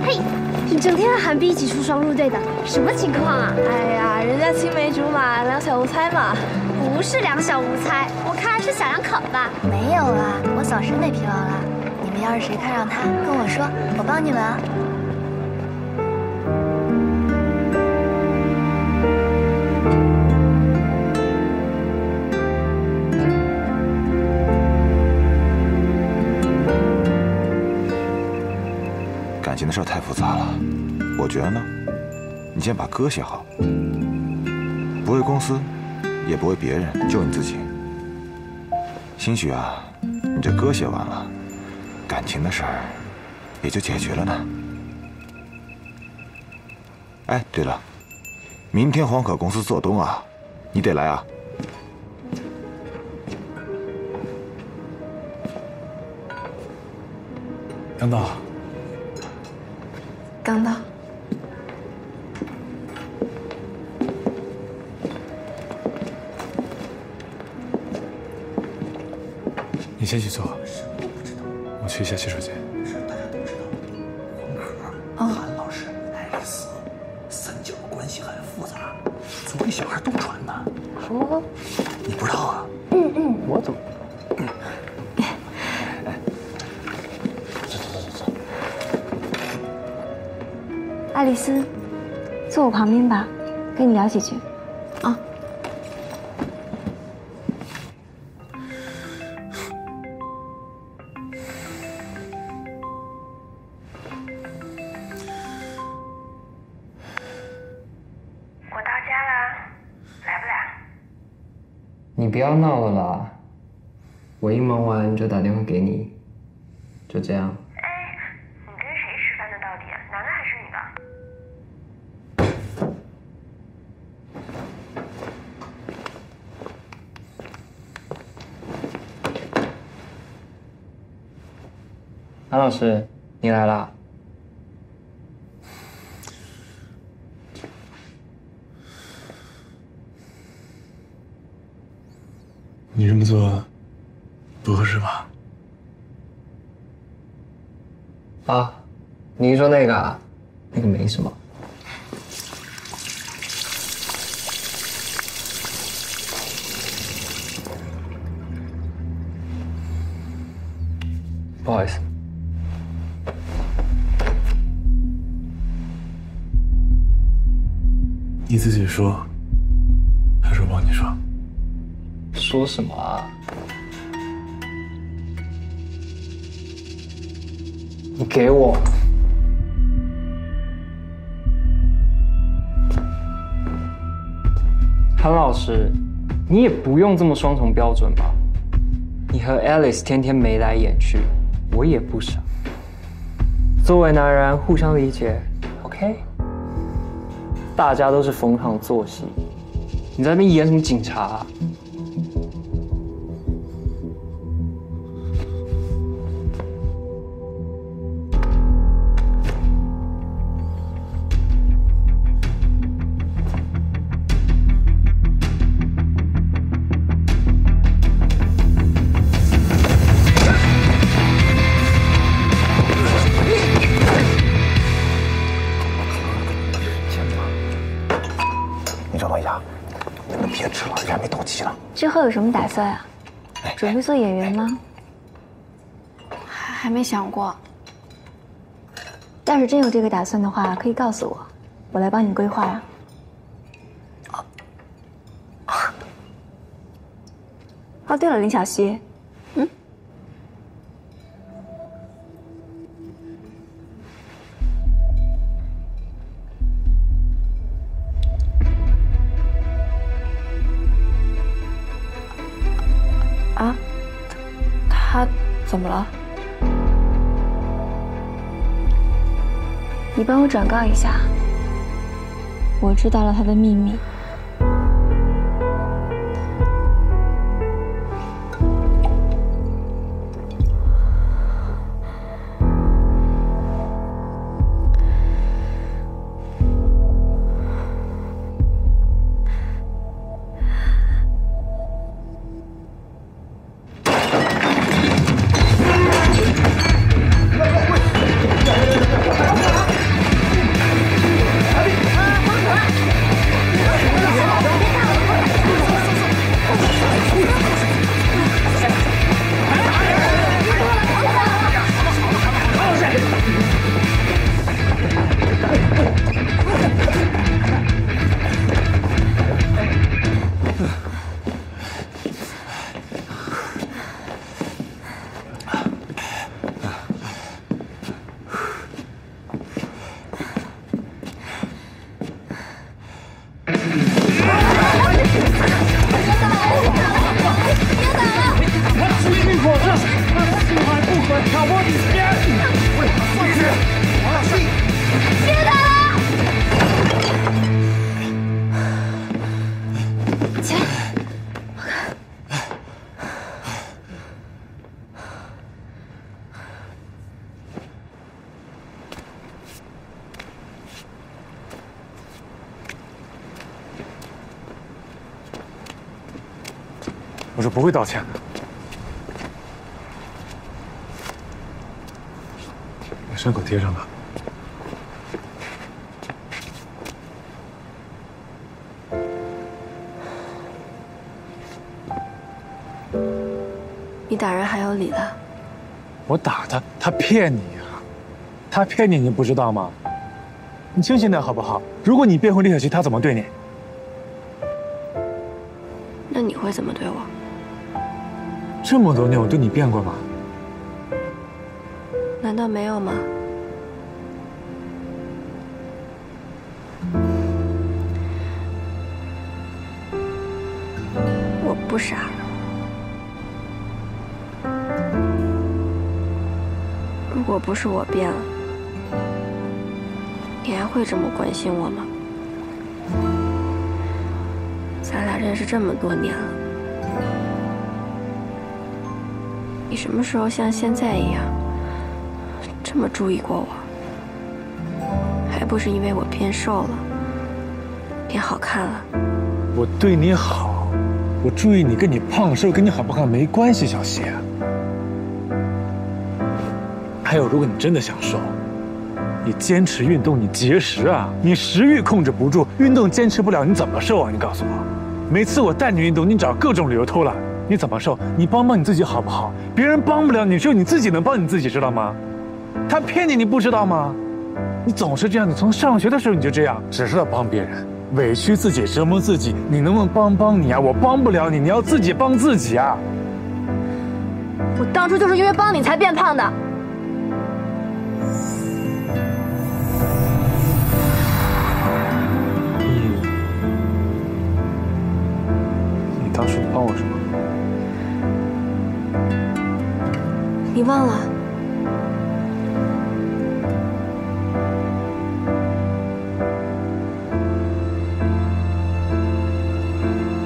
嘿，你整天和韩碧一起出双入对的，什么情况啊？哎呀，人家青梅竹马，两小无猜嘛。不是两小无猜，我看是小两口吧。没有啊，我早审美疲劳了。 要是谁看上他，跟我说，我帮你们啊。感情的事太复杂了，我觉得呢，你先把歌写好，不为公司，也不为别人，就你自己。兴许啊，你这歌写完了。 感情的事儿也就解决了呢。哎，对了，明天黄可公司做东啊，你得来啊。刚到。刚到。你先去坐。 我去一下洗手间。是大家都知道，黄可、韩老师、爱丽丝三角关系很复杂，总给小孩都传的。哦，你不知道啊？我怎么不知道？走。爱丽丝，坐我旁边吧，跟你聊几句。啊。 不要闹了啦！我一忙完就打电话给你，就这样。哎，你跟谁吃饭的到底？男的还是女的？韩老师，你来啦！你这么做不合适吧？啊，你说那个没什么。不好意思。你自己说，还是我帮你说？说什么啊？你给我。 潘老师，你也不用这么双重标准吧？你和 Alice 天天眉来眼去，我也不傻。作为男人，互相理解 ，OK？ 大家都是逢场作戏，你在那边演什么警察啊？有什么打算啊？准备做演员吗？还没想过。要是真有这个打算的话，可以告诉我，我来帮你规划呀。哦，对了，林小溪，怎么了？你帮我转告一下，我知道了他的秘密。我是不会道歉的。把伤口贴上吧。你打人还有理了？我打他，他骗你啊！他骗你，你不知道吗？你清醒点好不好？如果你变回李小琪，他怎么对你？那你会怎么对我？ 这么多年，我对你变过吗？难道没有吗？我不傻。如果不是我变了，你还会这么关心我吗？咱俩认识这么多年了。 你什么时候像现在一样这么注意过我？还不是因为我变瘦了，变好看了。我对你好，我注意你，跟你胖瘦跟你好不好没关系，小溪。还有，如果你真的想瘦，你坚持运动，你节食啊，你食欲控制不住，运动坚持不了，你怎么瘦啊？你告诉我，每次我带你运动，你找各种理由偷懒。你怎么瘦？你帮帮你自己好不好？别人帮不了你，只有你自己能帮你自己，知道吗？他骗你，你不知道吗？你总是这样，你从上学的时候你就这样，只知道帮别人，委屈自己，折磨自己。你能不能帮你啊？我帮不了你，你要自己帮自己啊！我当初就是因为帮你才变胖的。 帮我什么？你忘了？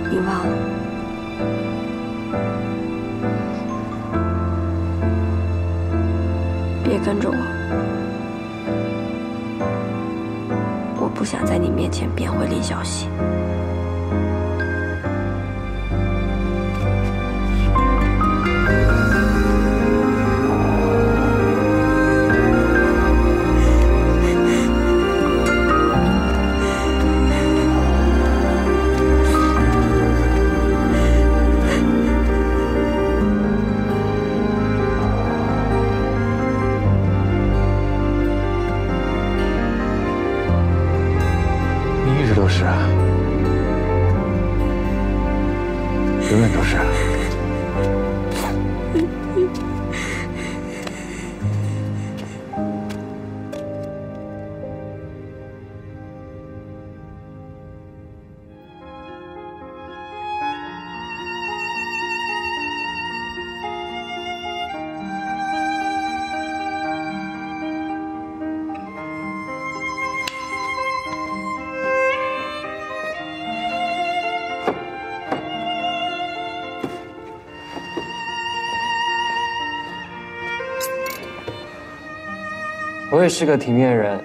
你忘了？别跟着我，我不想在你面前变回李小溪。 我也是个体面人，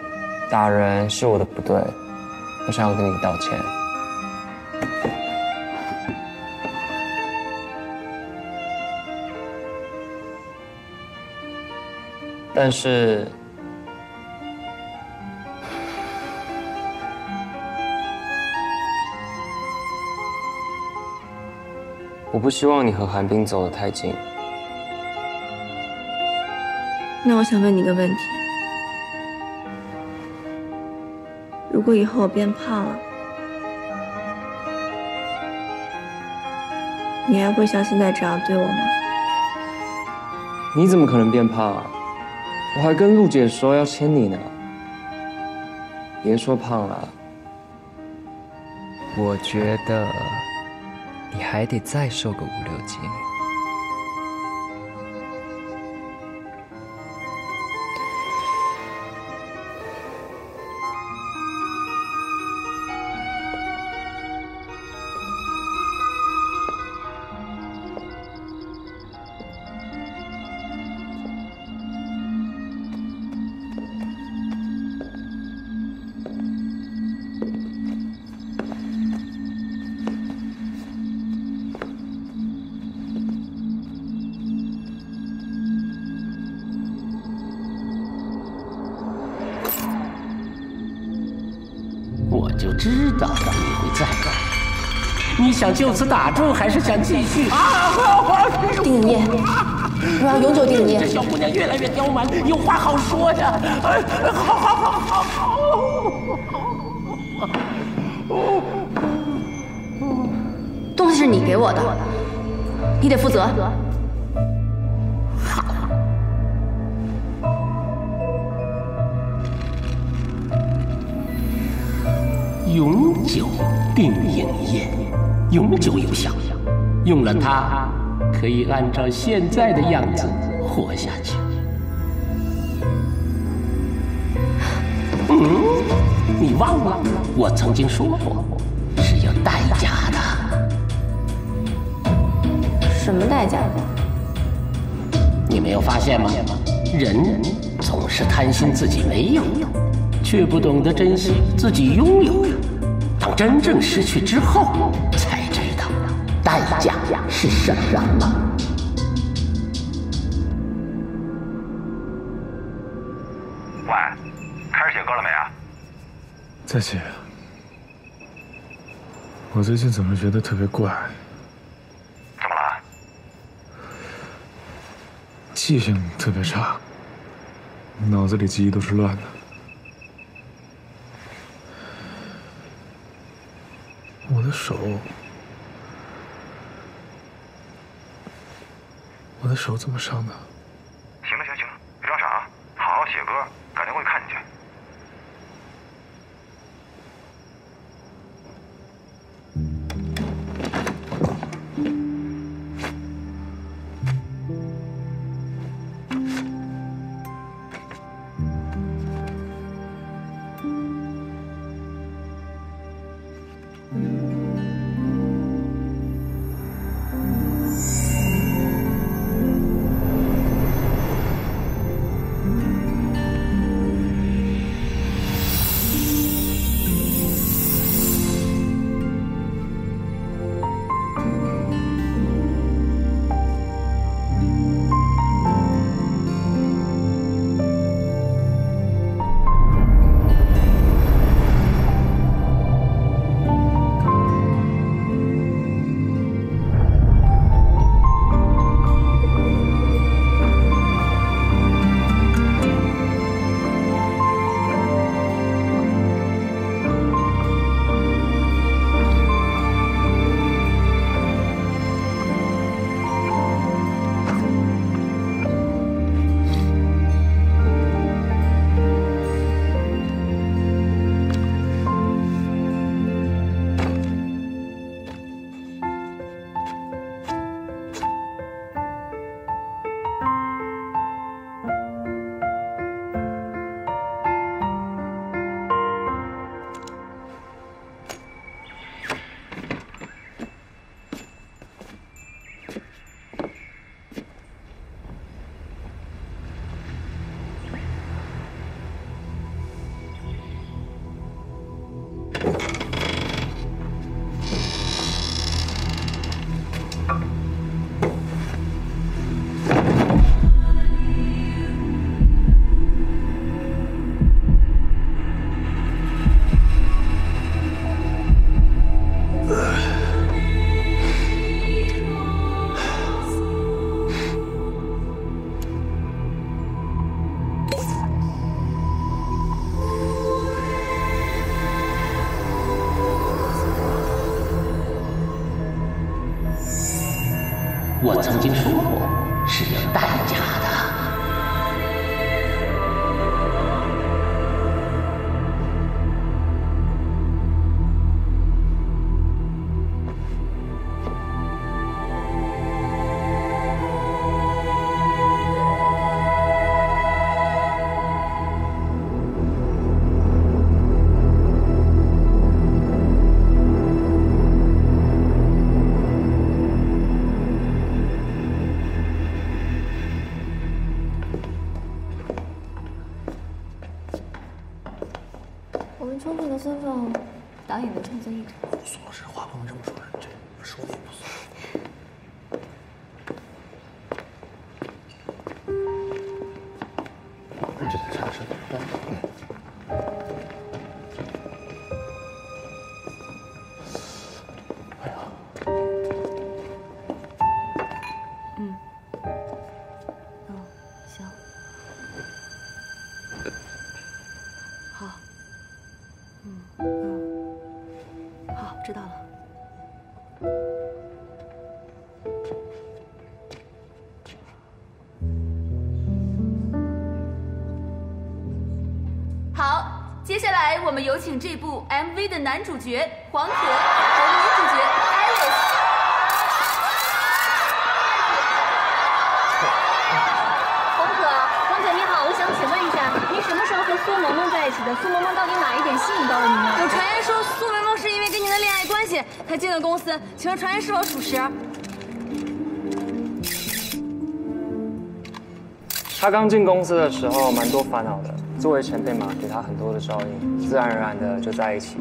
打人是我的不对，我想要跟你道歉。但是，我不希望你和寒冰走得太近。那我想问你个问题。 如果以后我变胖了，你还会像现在这样对我吗？你怎么可能变胖啊？我还跟陆姐说要牵你呢。别说胖了，我觉得你还得再瘦个5、6斤。想就此打住，还是想继续？定你，我要永久定你。这小姑娘越来越刁蛮，有话好说呀！好。东西是你给我的，你得负责。好。永久定影液。 永久有效，用了它可以按照现在的样子活下去。你忘了我曾经说过是有代价的。什么代价？你没有发现吗？人总是贪心自己没有，却不懂得珍惜自己拥有。当真正失去之后，才。 代价是什么？喂，开始写歌了没啊？在写。我最近怎么觉得特别怪？怎么了？记性特别差，脑子里记忆都是乱的。我的手，怎么伤的？ 我曾经说过是有代价我们有请这部 MV 的男主角黄河和女主角 Iris。黄河你好，我想请问一下，您什么时候和苏萌萌在一起的？苏萌萌到底哪一点吸引到了您呢？有传言说苏萌萌是因为跟您的恋爱关系才进了公司，请问传言是否属实？他刚进公司的时候，蛮多烦恼的。 作为前辈嘛，给他很多的照应，自然而然的就在一起。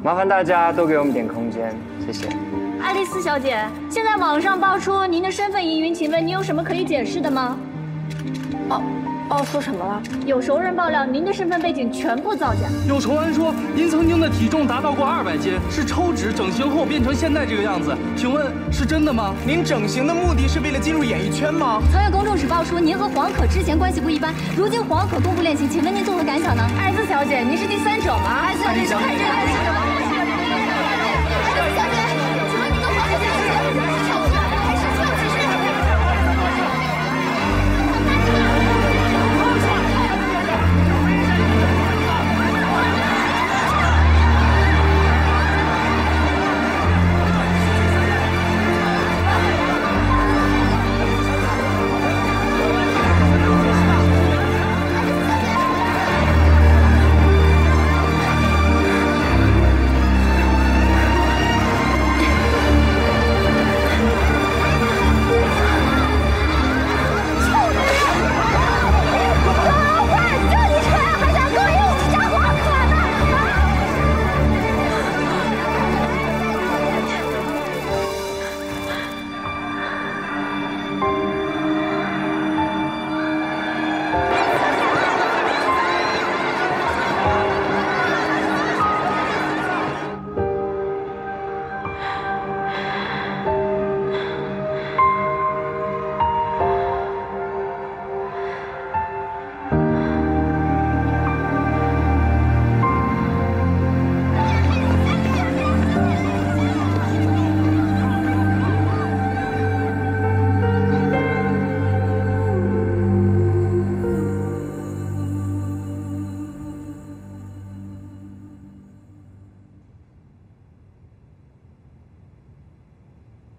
麻烦大家都给我们点空间，谢谢。爱丽丝小姐，现在网上爆出您的身份疑云，请问您有什么可以解释的吗？哦，哦，说什么了？有熟人爆料，您的身份背景全部造假。有熟人说您曾经的体重达到过200斤，是抽脂整形后变成现在这个样子。请问是真的吗？您整形的目的是为了进入演艺圈吗？曾有公众举报说您和黄可之前关系不一般，如今黄可公布恋情，请问您作何感想呢？艾斯小姐，您是第三者吗？艾斯小姐，这艾斯小姐。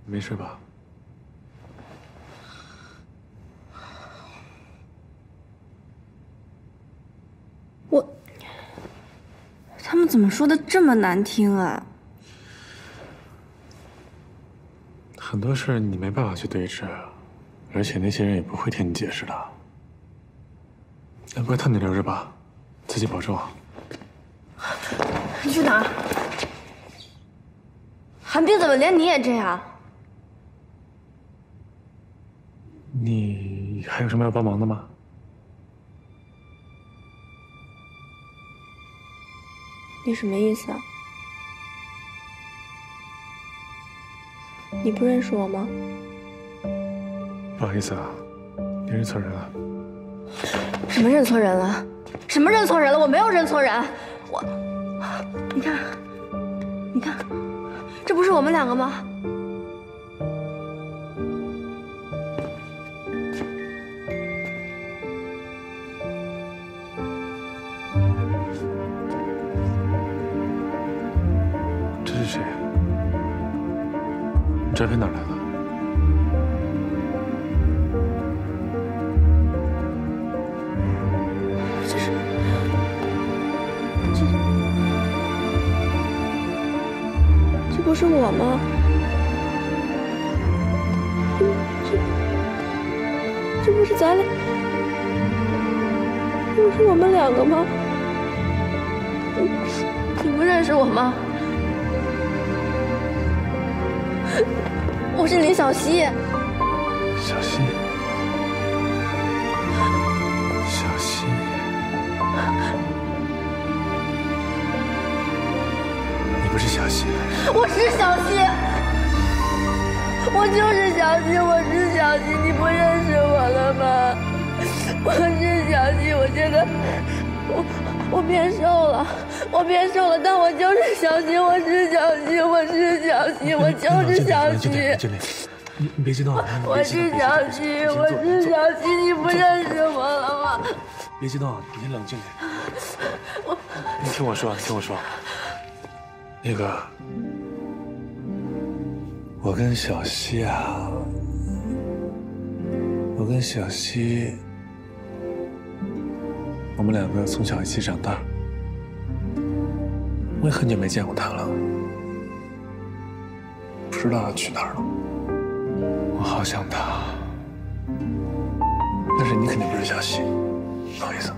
没事吧？他们怎么说的这么难听啊？很多事你没办法去对峙，而且那些人也不会听你解释的。那外套你留着吧，自己保重啊。你去哪儿？韩冰怎么连你也这样？ 你还有什么要帮忙的吗？你什么意思啊？你不认识我吗？不好意思啊，你认错人了。什么认错人了？什么认错人了？我没有认错人。我，你看，你看，这不是我们两个吗？ 照片哪来的？这不是我吗？这不是咱俩？这不是我们两个吗？你不认识我吗？ 我是林小溪，小溪，小溪，你不是小溪，我是小溪，我就是小溪，我是小溪，你不认识我了吗？我是小溪，我这个，我变瘦了。 我变瘦了，但我就是小溪，我是小溪，我是小溪，我就是小溪。你别激动，我是小溪，我是小溪，你不认识我了吗？别激动，你先冷静点。你听我说，听我说，那个，我跟小溪，我们两个从小一起长大。 我也很久没见过他了，不知道他去哪儿了。我好想他，但是你肯定不是小溪，不好意思。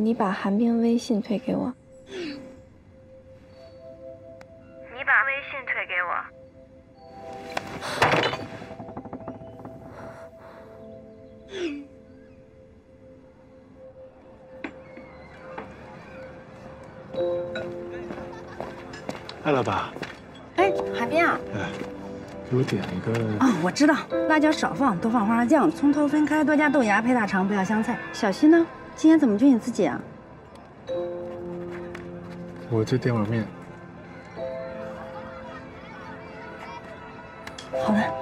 你把寒冰微信推给我。你把微信推给我。爱了吧？哎，寒冰啊！哎，给我点一个。啊、哦，我知道，辣椒少放，多放花生酱，葱头分开，多加豆芽，配大肠，不要香菜。小西呢？今天怎么就你自己啊？我就点碗面。好的。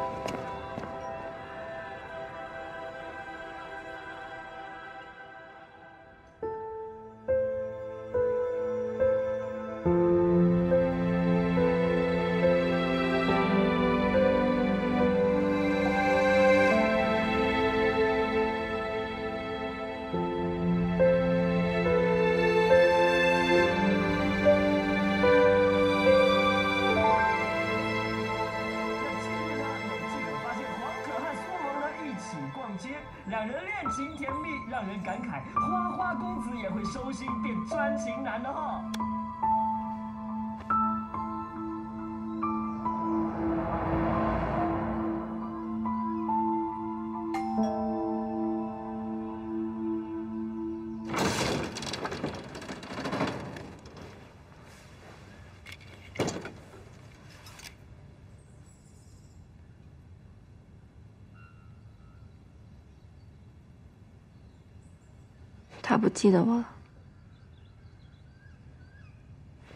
他不记得我了？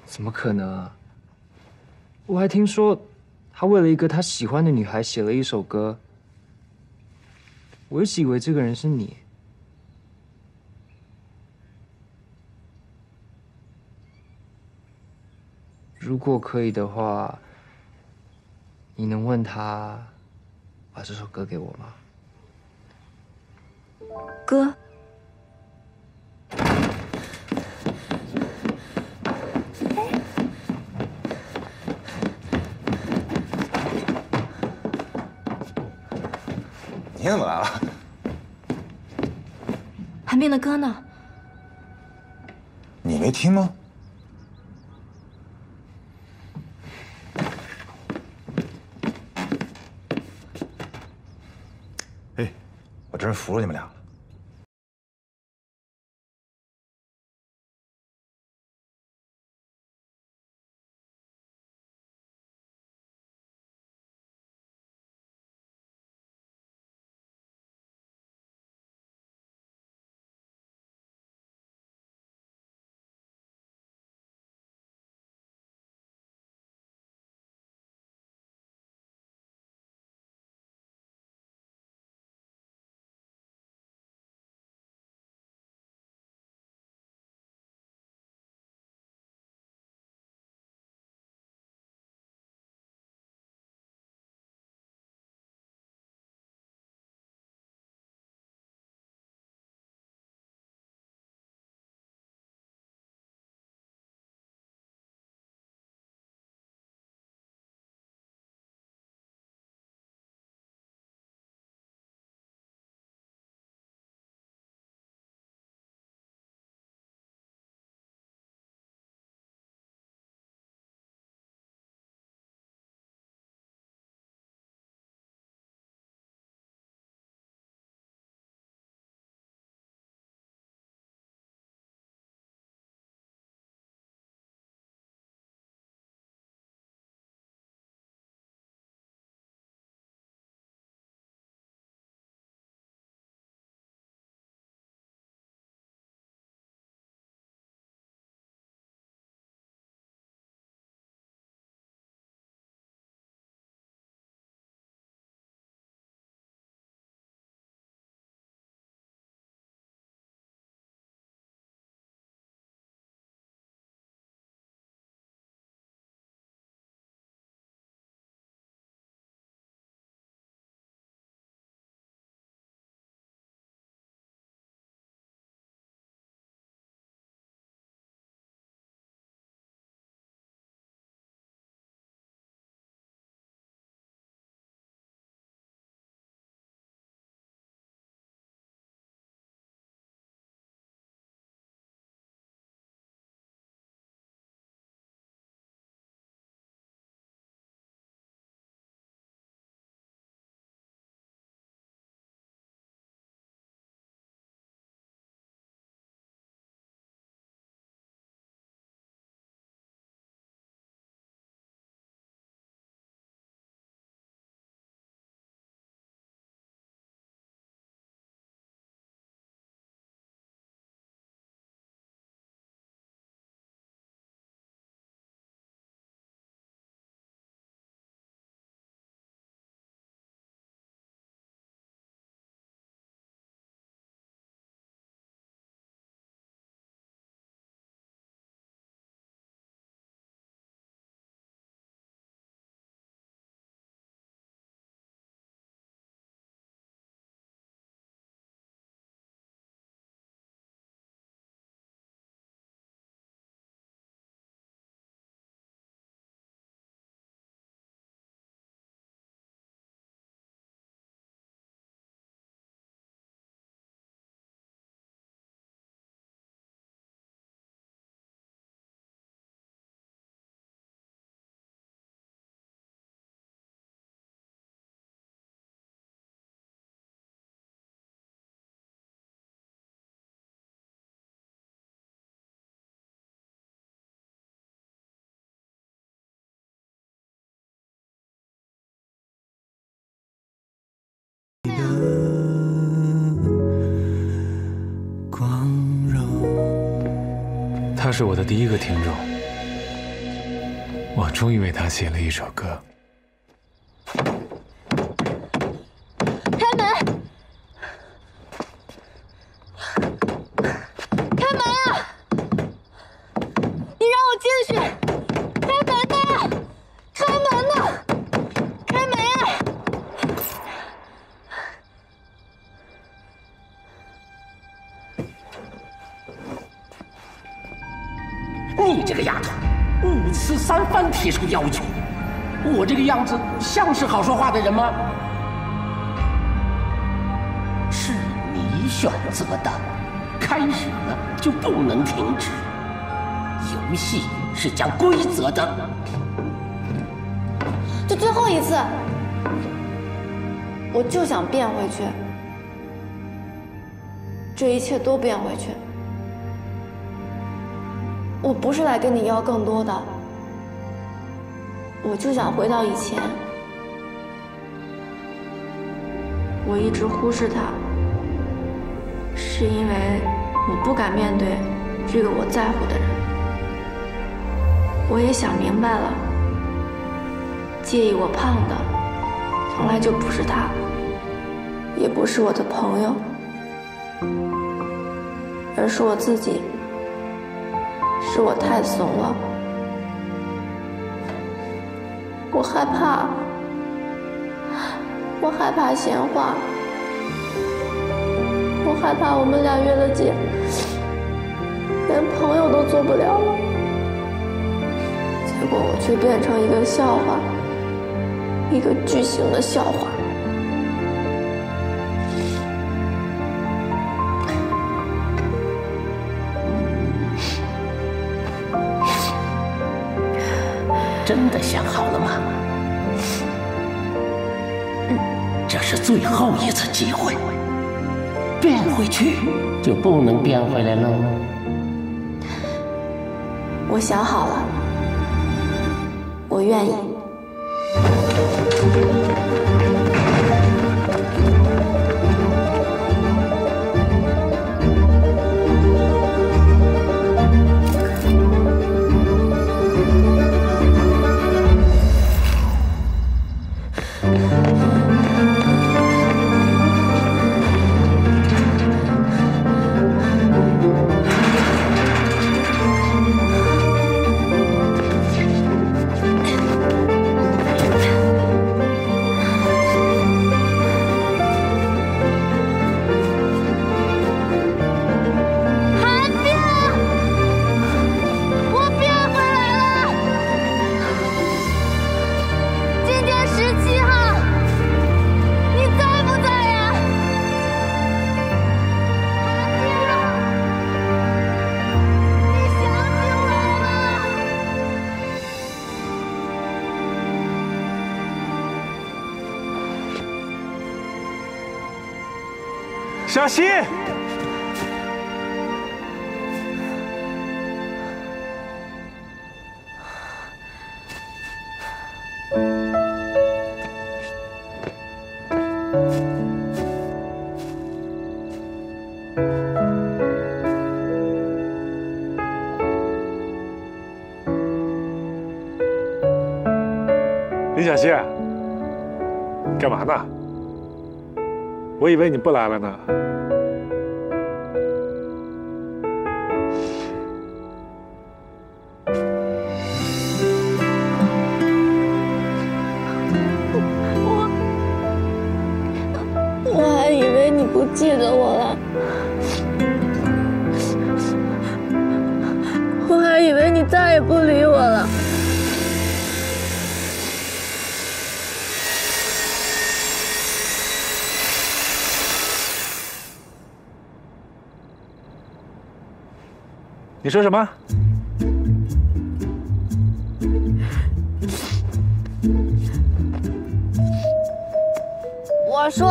怎么可能啊！我还听说，他为了一个他喜欢的女孩写了一首歌。我一直以为这个人是你。如果可以的话，你能问他把这首歌给我吗？歌。 你怎么来了？寒冰的歌呢？你没听吗？哎，我真是服了你们俩了。是我的第一个听众，我终于为他写了一首歌。开门！开门啊！你让我进去！开门呐！开门呐！开门啊！你这个丫头！ 五次三番提出要求，我这个样子像是好说话的人吗？是你选择的，开始了就不能停止。游戏是讲规则的，就最后一次，我就想变回去，这一切都变回去。 我不是来跟你要更多的，我就想回到以前，我一直忽视他，是因为我不敢面对这个我在乎的人。我也想明白了，介意我胖的，从来就不是他，也不是我的朋友，而是我自己。 是我太怂了，我害怕，我害怕闲话，我害怕我们俩约了见，连朋友都做不了了。结果我却变成一个笑话，一个巨型的笑话。真的想好了吗？这是最后一次机会，变回去就不能变回来了。我想好了，我愿意。小希，李小希，干嘛呢？我以为你不来了呢。 你说什么？我说，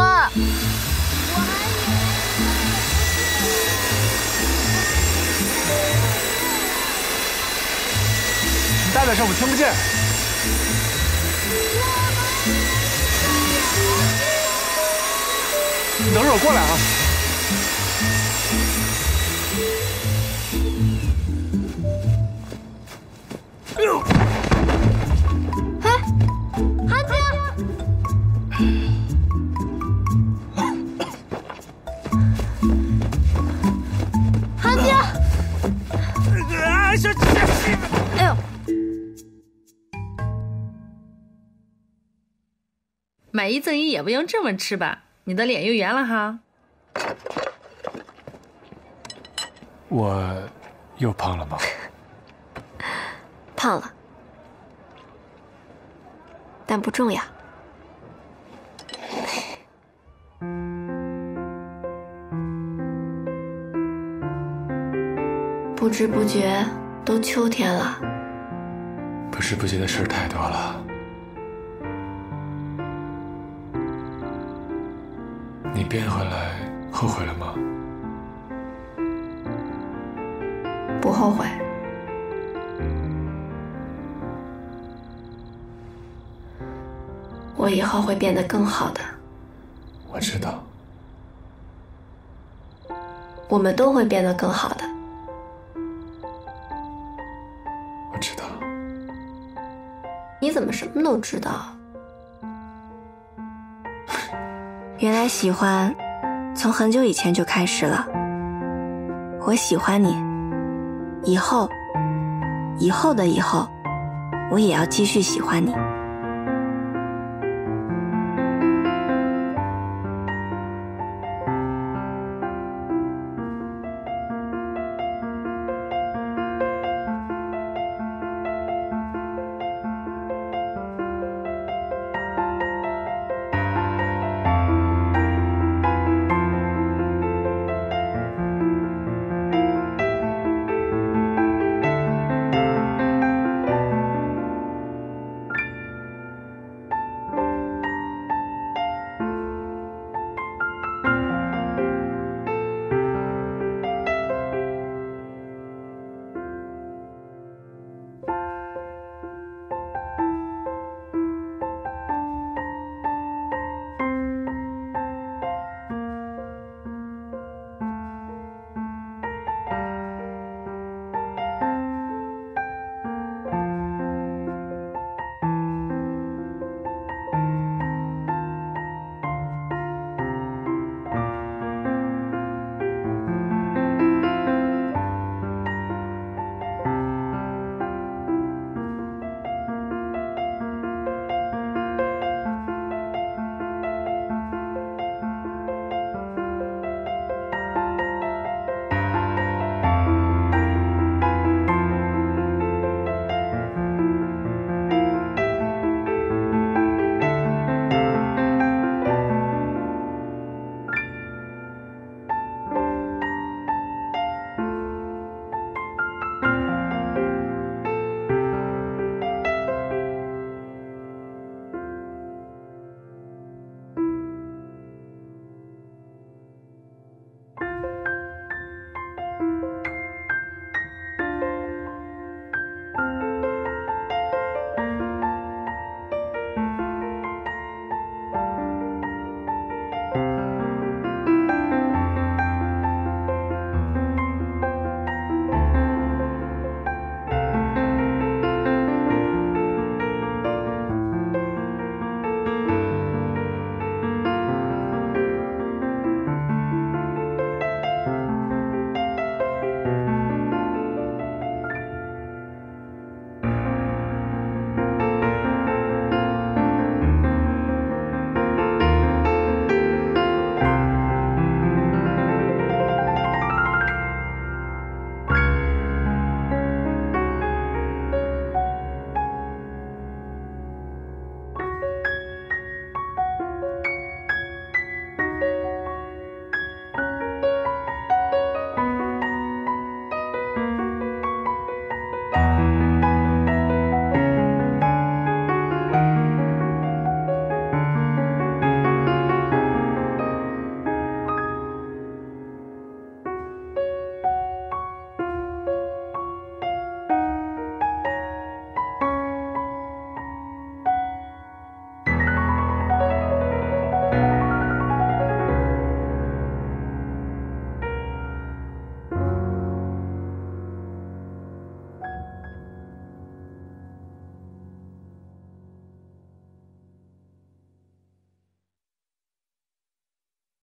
你大点声，我听不见。你等着我过来啊！韩冰，哎呦！买一赠一也不用这么吃吧？你的脸又圆了哈。我又胖了吗？胖了，但不重要。 不知不觉都秋天了，不知不觉的事太多了。你变回来后悔了吗？不后悔。我以后会变得更好的。我知道。我们都会变得更好的。 知道？你怎么什么都知道？原来喜欢从很久以前就开始了。我喜欢你，以后，以后的以后，我也要继续喜欢你。